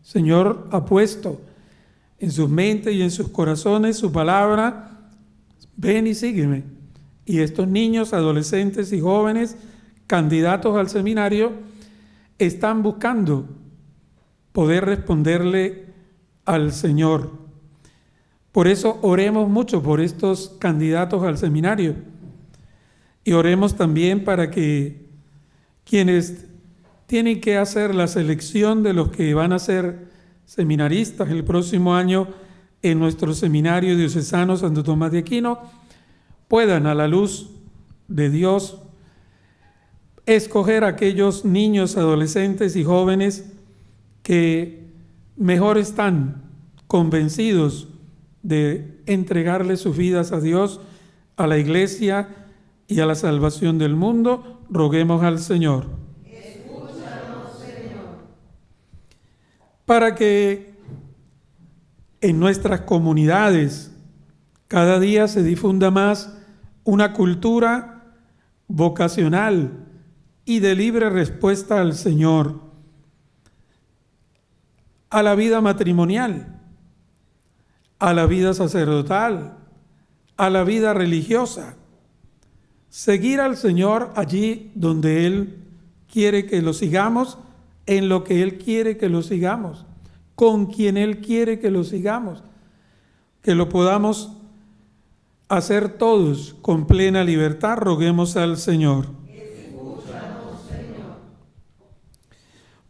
Señor ha puesto en sus mentes y en sus corazones su palabra, ven y sígueme. Y estos niños, adolescentes y jóvenes, candidatos al seminario, están buscando poder responderle al Señor. Por eso oremos mucho por estos candidatos al seminario. Y oremos también para que quienes tienen que hacer la selección de los que van a ser seminaristas el próximo año en nuestro seminario diocesano Santo Tomás de Aquino, puedan a la luz de Dios escoger aquellos niños, adolescentes y jóvenes que mejor están convencidos de entregarle sus vidas a Dios, a la Iglesia y a la salvación del mundo. Roguemos al Señor. Escúchanos, Señor. Para que en nuestras comunidades cada día se difunda más una cultura vocacional y de libre respuesta al Señor, a la vida matrimonial, a la vida sacerdotal, a la vida religiosa. Seguir al Señor allí donde Él quiere que lo sigamos, en lo que Él quiere que lo sigamos, con quien Él quiere que lo sigamos, que lo podamos hacer todos con plena libertad. Roguemos al Señor. Escúchanos, Señor.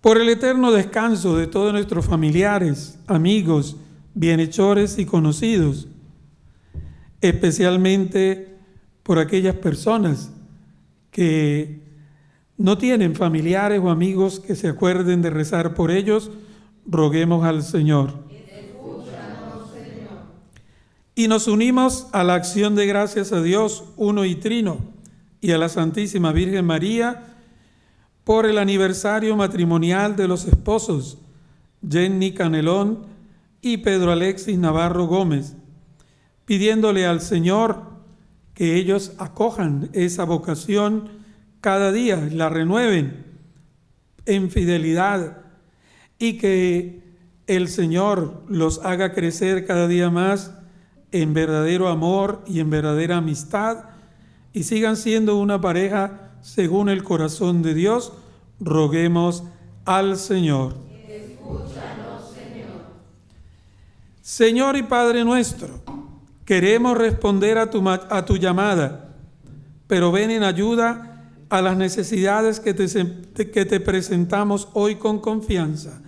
Por el eterno descanso de todos nuestros familiares, amigos, bienhechores y conocidos, especialmente por aquellas personas que no tienen familiares o amigos que se acuerden de rezar por ellos, roguemos al Señor. Escúchanos, Señor. Y nos unimos a la acción de gracias a Dios, uno y trino, y a la Santísima Virgen María, por el aniversario matrimonial de los esposos Jenny Canelón y Pedro Alexis Navarro Gómez, pidiéndole al Señor que ellos acojan esa vocación cada día, la renueven en fidelidad y que el Señor los haga crecer cada día más en verdadero amor y en verdadera amistad y sigan siendo una pareja según el corazón de Dios. Roguemos al Señor. Escúchanos, Señor. Señor y Padre nuestro, queremos responder a tu llamada, pero ven en ayuda a las necesidades que te presentamos hoy con confianza.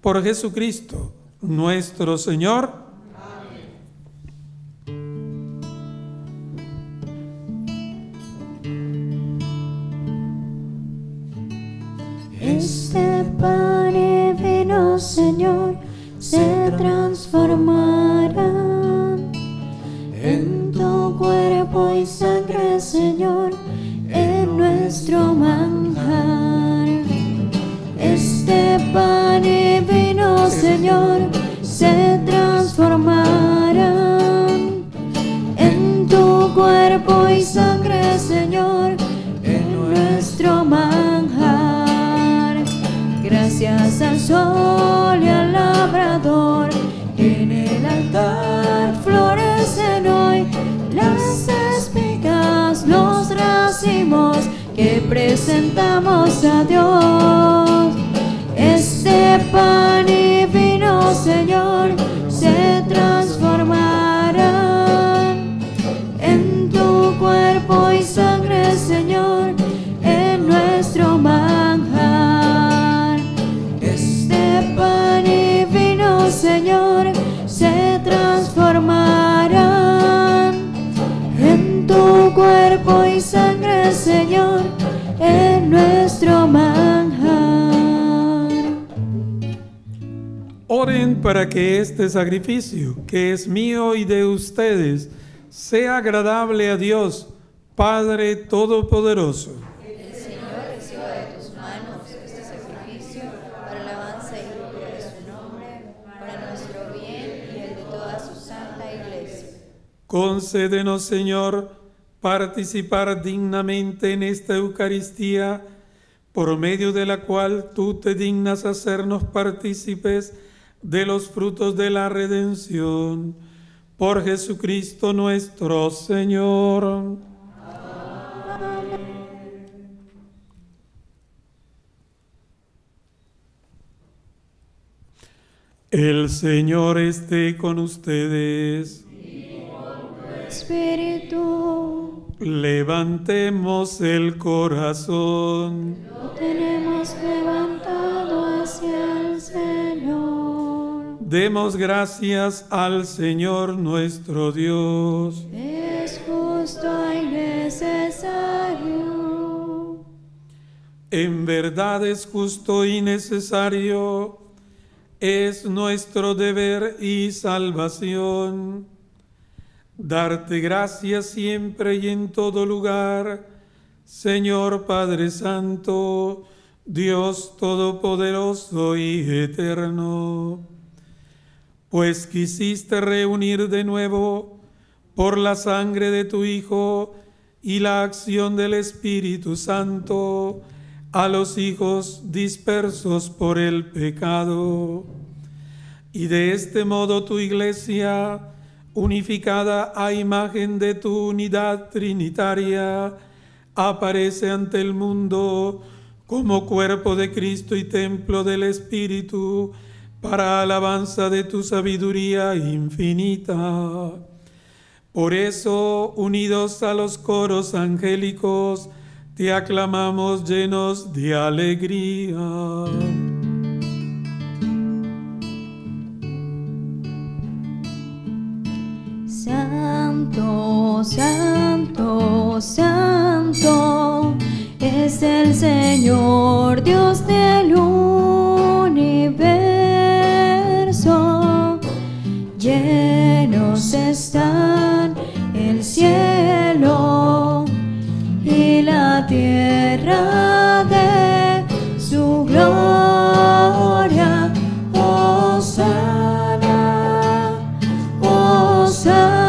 Por Jesucristo, nuestro Señor. Amén. Este pan y vino, Señor, se transformará en tu cuerpo y sangre, Señor, en nuestro manjar. Este pan y vino, Señor, se transformarán en tu cuerpo y sangre, Señor, en nuestro manjar. Gracias al sol y al labrador, en el altar florecen hoy las espigas, los racimos que presentamos a Dios. Este pan y vino, Señor, se transformarán en tu cuerpo y sangre, Señor, en nuestro manjar. Este pan y vino, Señor, se transformarán en tu cuerpo y sangre, Señor, en nuestro manjar. Oren para que este sacrificio, que es mío y de ustedes, sea agradable a Dios, Padre Todopoderoso. El Señor reciba de tus manos este sacrificio para alabanza y gloria de su nombre, para nuestro bien y el de toda su santa iglesia. Concédenos, Señor, participar dignamente en esta Eucaristía, por medio de la cual tú te dignas hacernos partícipes de los frutos de la redención. Por Jesucristo nuestro Señor. Amén. El Señor esté con ustedes. Y con tu espíritu. Levantemos el corazón. Lo tenemos levantado hacia el Señor. Demos gracias al Señor nuestro Dios. Es justo y necesario. En verdad es justo y necesario. Es nuestro deber y salvación darte gracias siempre y en todo lugar, Señor Padre Santo, Dios Todopoderoso y Eterno, pues quisiste reunir de nuevo por la sangre de tu Hijo y la acción del Espíritu Santo a los hijos dispersos por el pecado. Y de este modo tu Iglesia, unificada a imagen de tu unidad trinitaria, aparece ante el mundo como cuerpo de Cristo y templo del Espíritu, para alabanza de tu sabiduría infinita. Por eso, unidos a los coros angélicos, te aclamamos llenos de alegría. Santo, santo, santo, es el Señor Dios del universo. Llenos están el cielo y la tierra de su gloria. Hosana, hosana.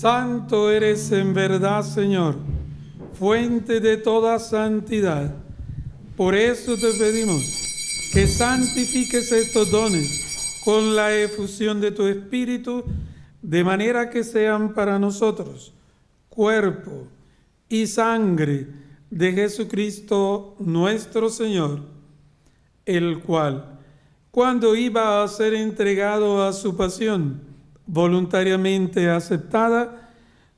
Santo eres en verdad, Señor, fuente de toda santidad. Por eso te pedimos que santifiques estos dones con la efusión de tu Espíritu, de manera que sean para nosotros cuerpo y sangre de Jesucristo nuestro Señor, el cual, cuando iba a ser entregado a su pasión voluntariamente aceptada,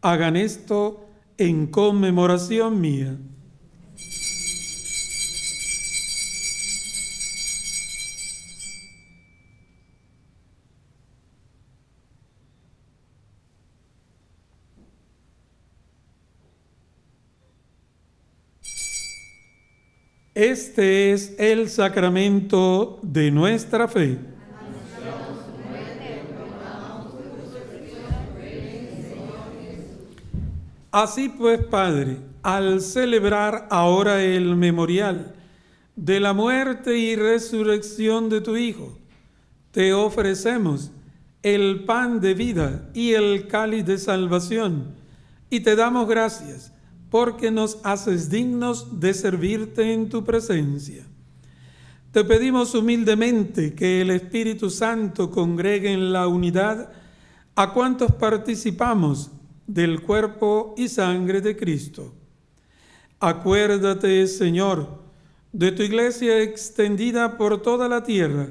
Hagan esto en conmemoración mía. Este es el sacramento de nuestra fe. Así pues, Padre, al celebrar ahora el memorial de la muerte y resurrección de tu Hijo, te ofrecemos el pan de vida y el cáliz de salvación, y te damos gracias porque nos haces dignos de servirte en tu presencia. Te pedimos humildemente que el Espíritu Santo congregue en la unidad a cuantos participamos del cuerpo y sangre de Cristo. Acuérdate, Señor, de tu iglesia extendida por toda la tierra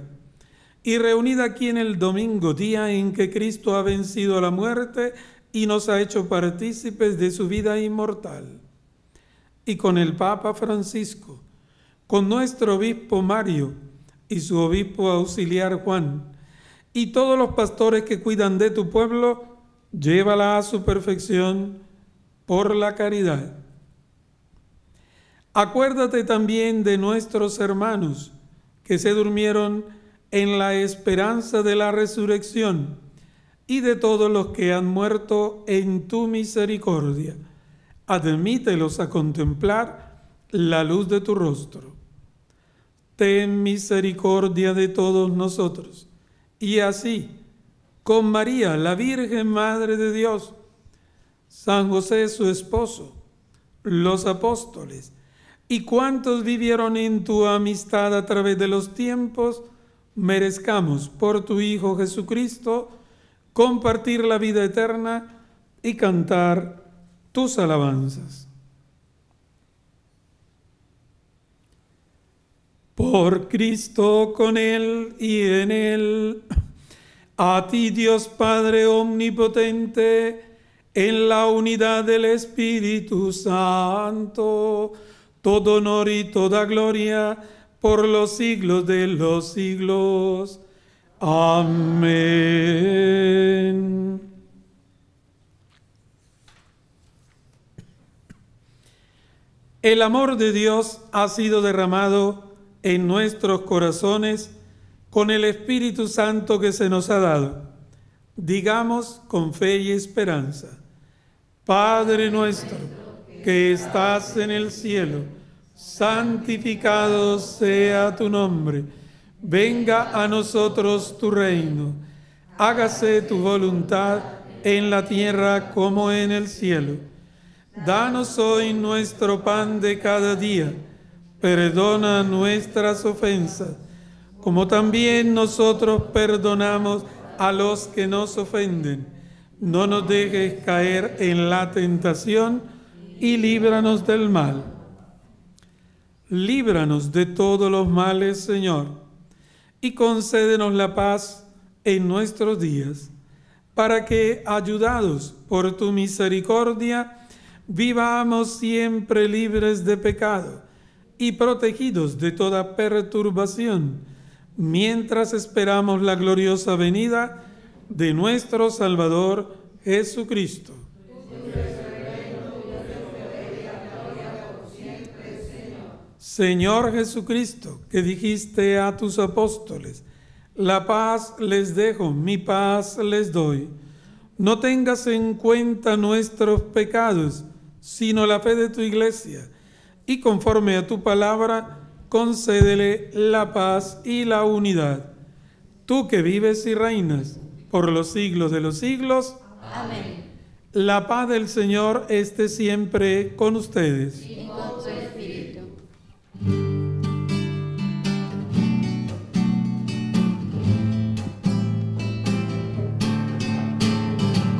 y reunida aquí en el domingo, día en que Cristo ha vencido la muerte y nos ha hecho partícipes de su vida inmortal. Y con el Papa Francisco, con nuestro obispo Mario y su obispo auxiliar Juan, y todos los pastores que cuidan de tu pueblo, llévala a su perfección por la caridad. Acuérdate también de nuestros hermanos que se durmieron en la esperanza de la resurrección, y de todos los que han muerto en tu misericordia. Admítelos a contemplar la luz de tu rostro. Ten misericordia de todos nosotros, y así, con María, la Virgen Madre de Dios, San José su esposo, los apóstoles, y cuantos vivieron en tu amistad a través de los tiempos, merezcamos por tu Hijo Jesucristo compartir la vida eterna y cantar tus alabanzas. Por Cristo, con Él y en Él, a ti Dios Padre Omnipotente, en la unidad del Espíritu Santo, todo honor y toda gloria por los siglos de los siglos. Amén. El amor de Dios ha sido derramado en nuestros corazones con el Espíritu Santo que se nos ha dado. Digamos con fe y esperanza: Padre nuestro que estás en el cielo, santificado sea tu nombre. Venga a nosotros tu reino, hágase tu voluntad en la tierra como en el cielo. Danos hoy nuestro pan de cada día, perdona nuestras ofensas, como también nosotros perdonamos a los que nos ofenden. No nos dejes caer en la tentación y líbranos del mal. Líbranos de todos los males, Señor, y concédenos la paz en nuestros días, para que, ayudados por tu misericordia, vivamos siempre libres de pecado y protegidos de toda perturbación, mientras esperamos la gloriosa venida de nuestro Salvador Jesucristo. Señor Jesucristo, que dijiste a tus apóstoles: la paz les dejo, mi paz les doy. No tengas en cuenta nuestros pecados, sino la fe de tu iglesia, y conforme a tu palabra, concédele la paz y la unidad. Tú que vives y reinas por los siglos de los siglos. Amén. La paz del Señor esté siempre con ustedes. Y con tu espíritu.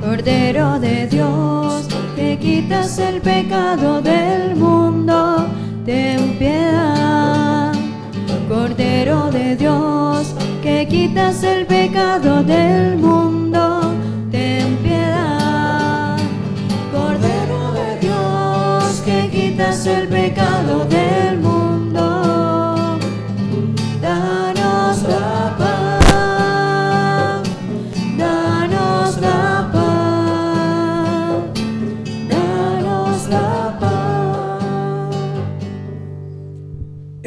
Cordero de Dios, que quitas el pecado del mundo, ten piedad. Cordero de Dios, que quitas el pecado del mundo, ten piedad. Cordero de Dios, que quitas el pecado del mundo, danos la paz.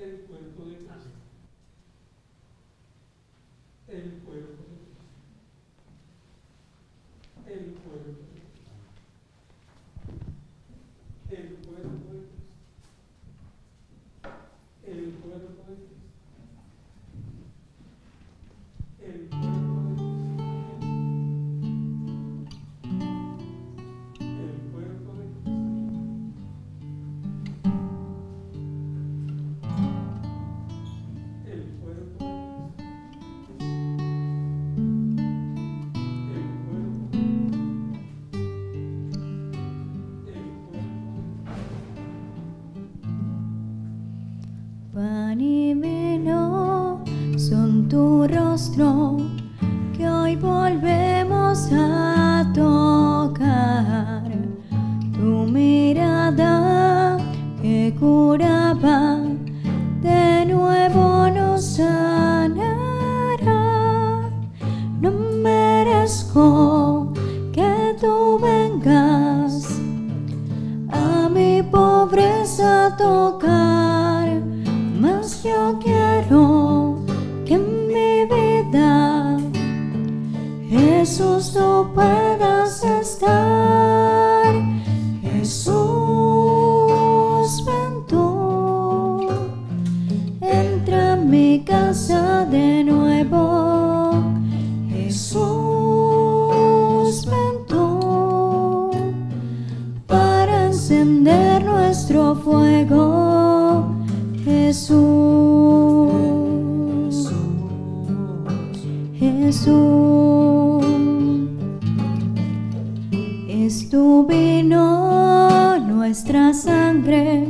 El cuerpo de Cristo. El cuerpo de Cristo. El cuerpo de Cristo. El cuerpo de Cristo. El cuerpo de Cristo. El cuerpo de Cristo. Que hoy volvemos a tocar tu mirada que curaba, de nuevo nos sanará. No merezco que tú vengas a mi pobreza a tocar, mas yo quiero que Jesús, tú puedas estar. Jesús, ven tú, entra en mi casa de nuevo. Jesús, ven tú, para encender nuestro fuego. Jesús, Jesús. Es tu vino, nuestra sangre,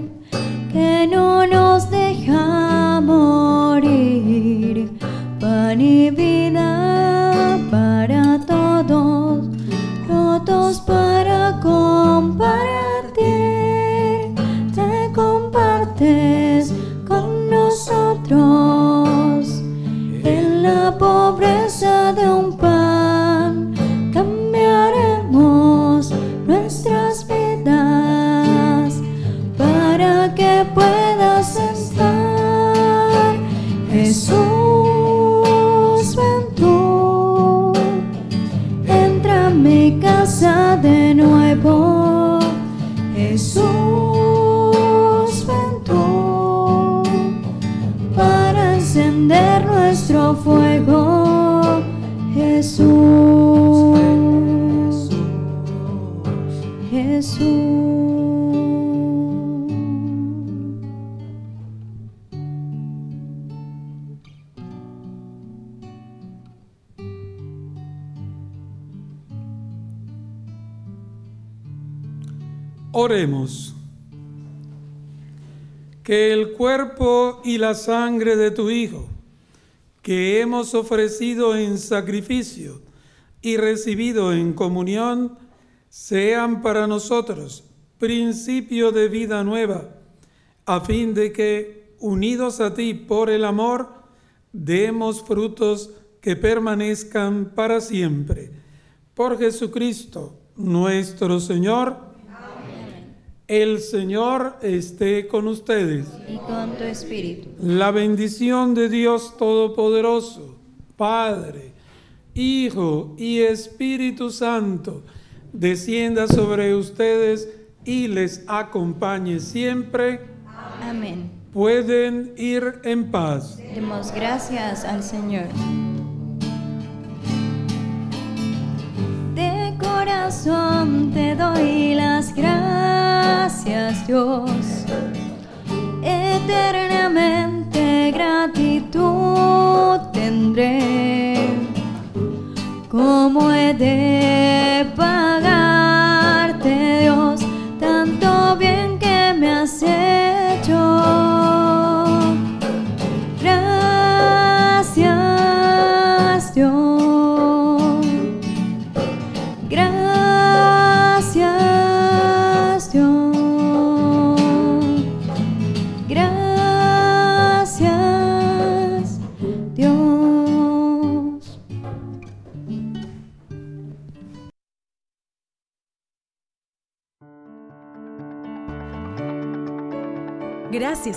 que no nos deja morir. Pan y vida para todos, rotos para compartir. Te compartes con nosotros en la pobreza de un pan. Cambia mi casa de nuevo. Jesús, ven tú para encender nuestro fuego. Jesús, Jesús. Oremos. Que el cuerpo y la sangre de tu Hijo, que hemos ofrecido en sacrificio y recibido en comunión, sean para nosotros principio de vida nueva, a fin de que, unidos a ti por el amor, demos frutos que permanezcan para siempre. Por Jesucristo nuestro Señor. El Señor esté con ustedes. Y con tu espíritu. La bendición de Dios Todopoderoso, Padre, Hijo y Espíritu Santo, descienda sobre ustedes y les acompañe siempre. Amén. Pueden ir en paz. Demos gracias al Señor. De corazón te doy las gracias. Gracias, Dios, eternamente gratitud tendré. ¿Cómo he de pagarte, Dios, tanto bien que me has hecho? Gracias, Dios. Gracias,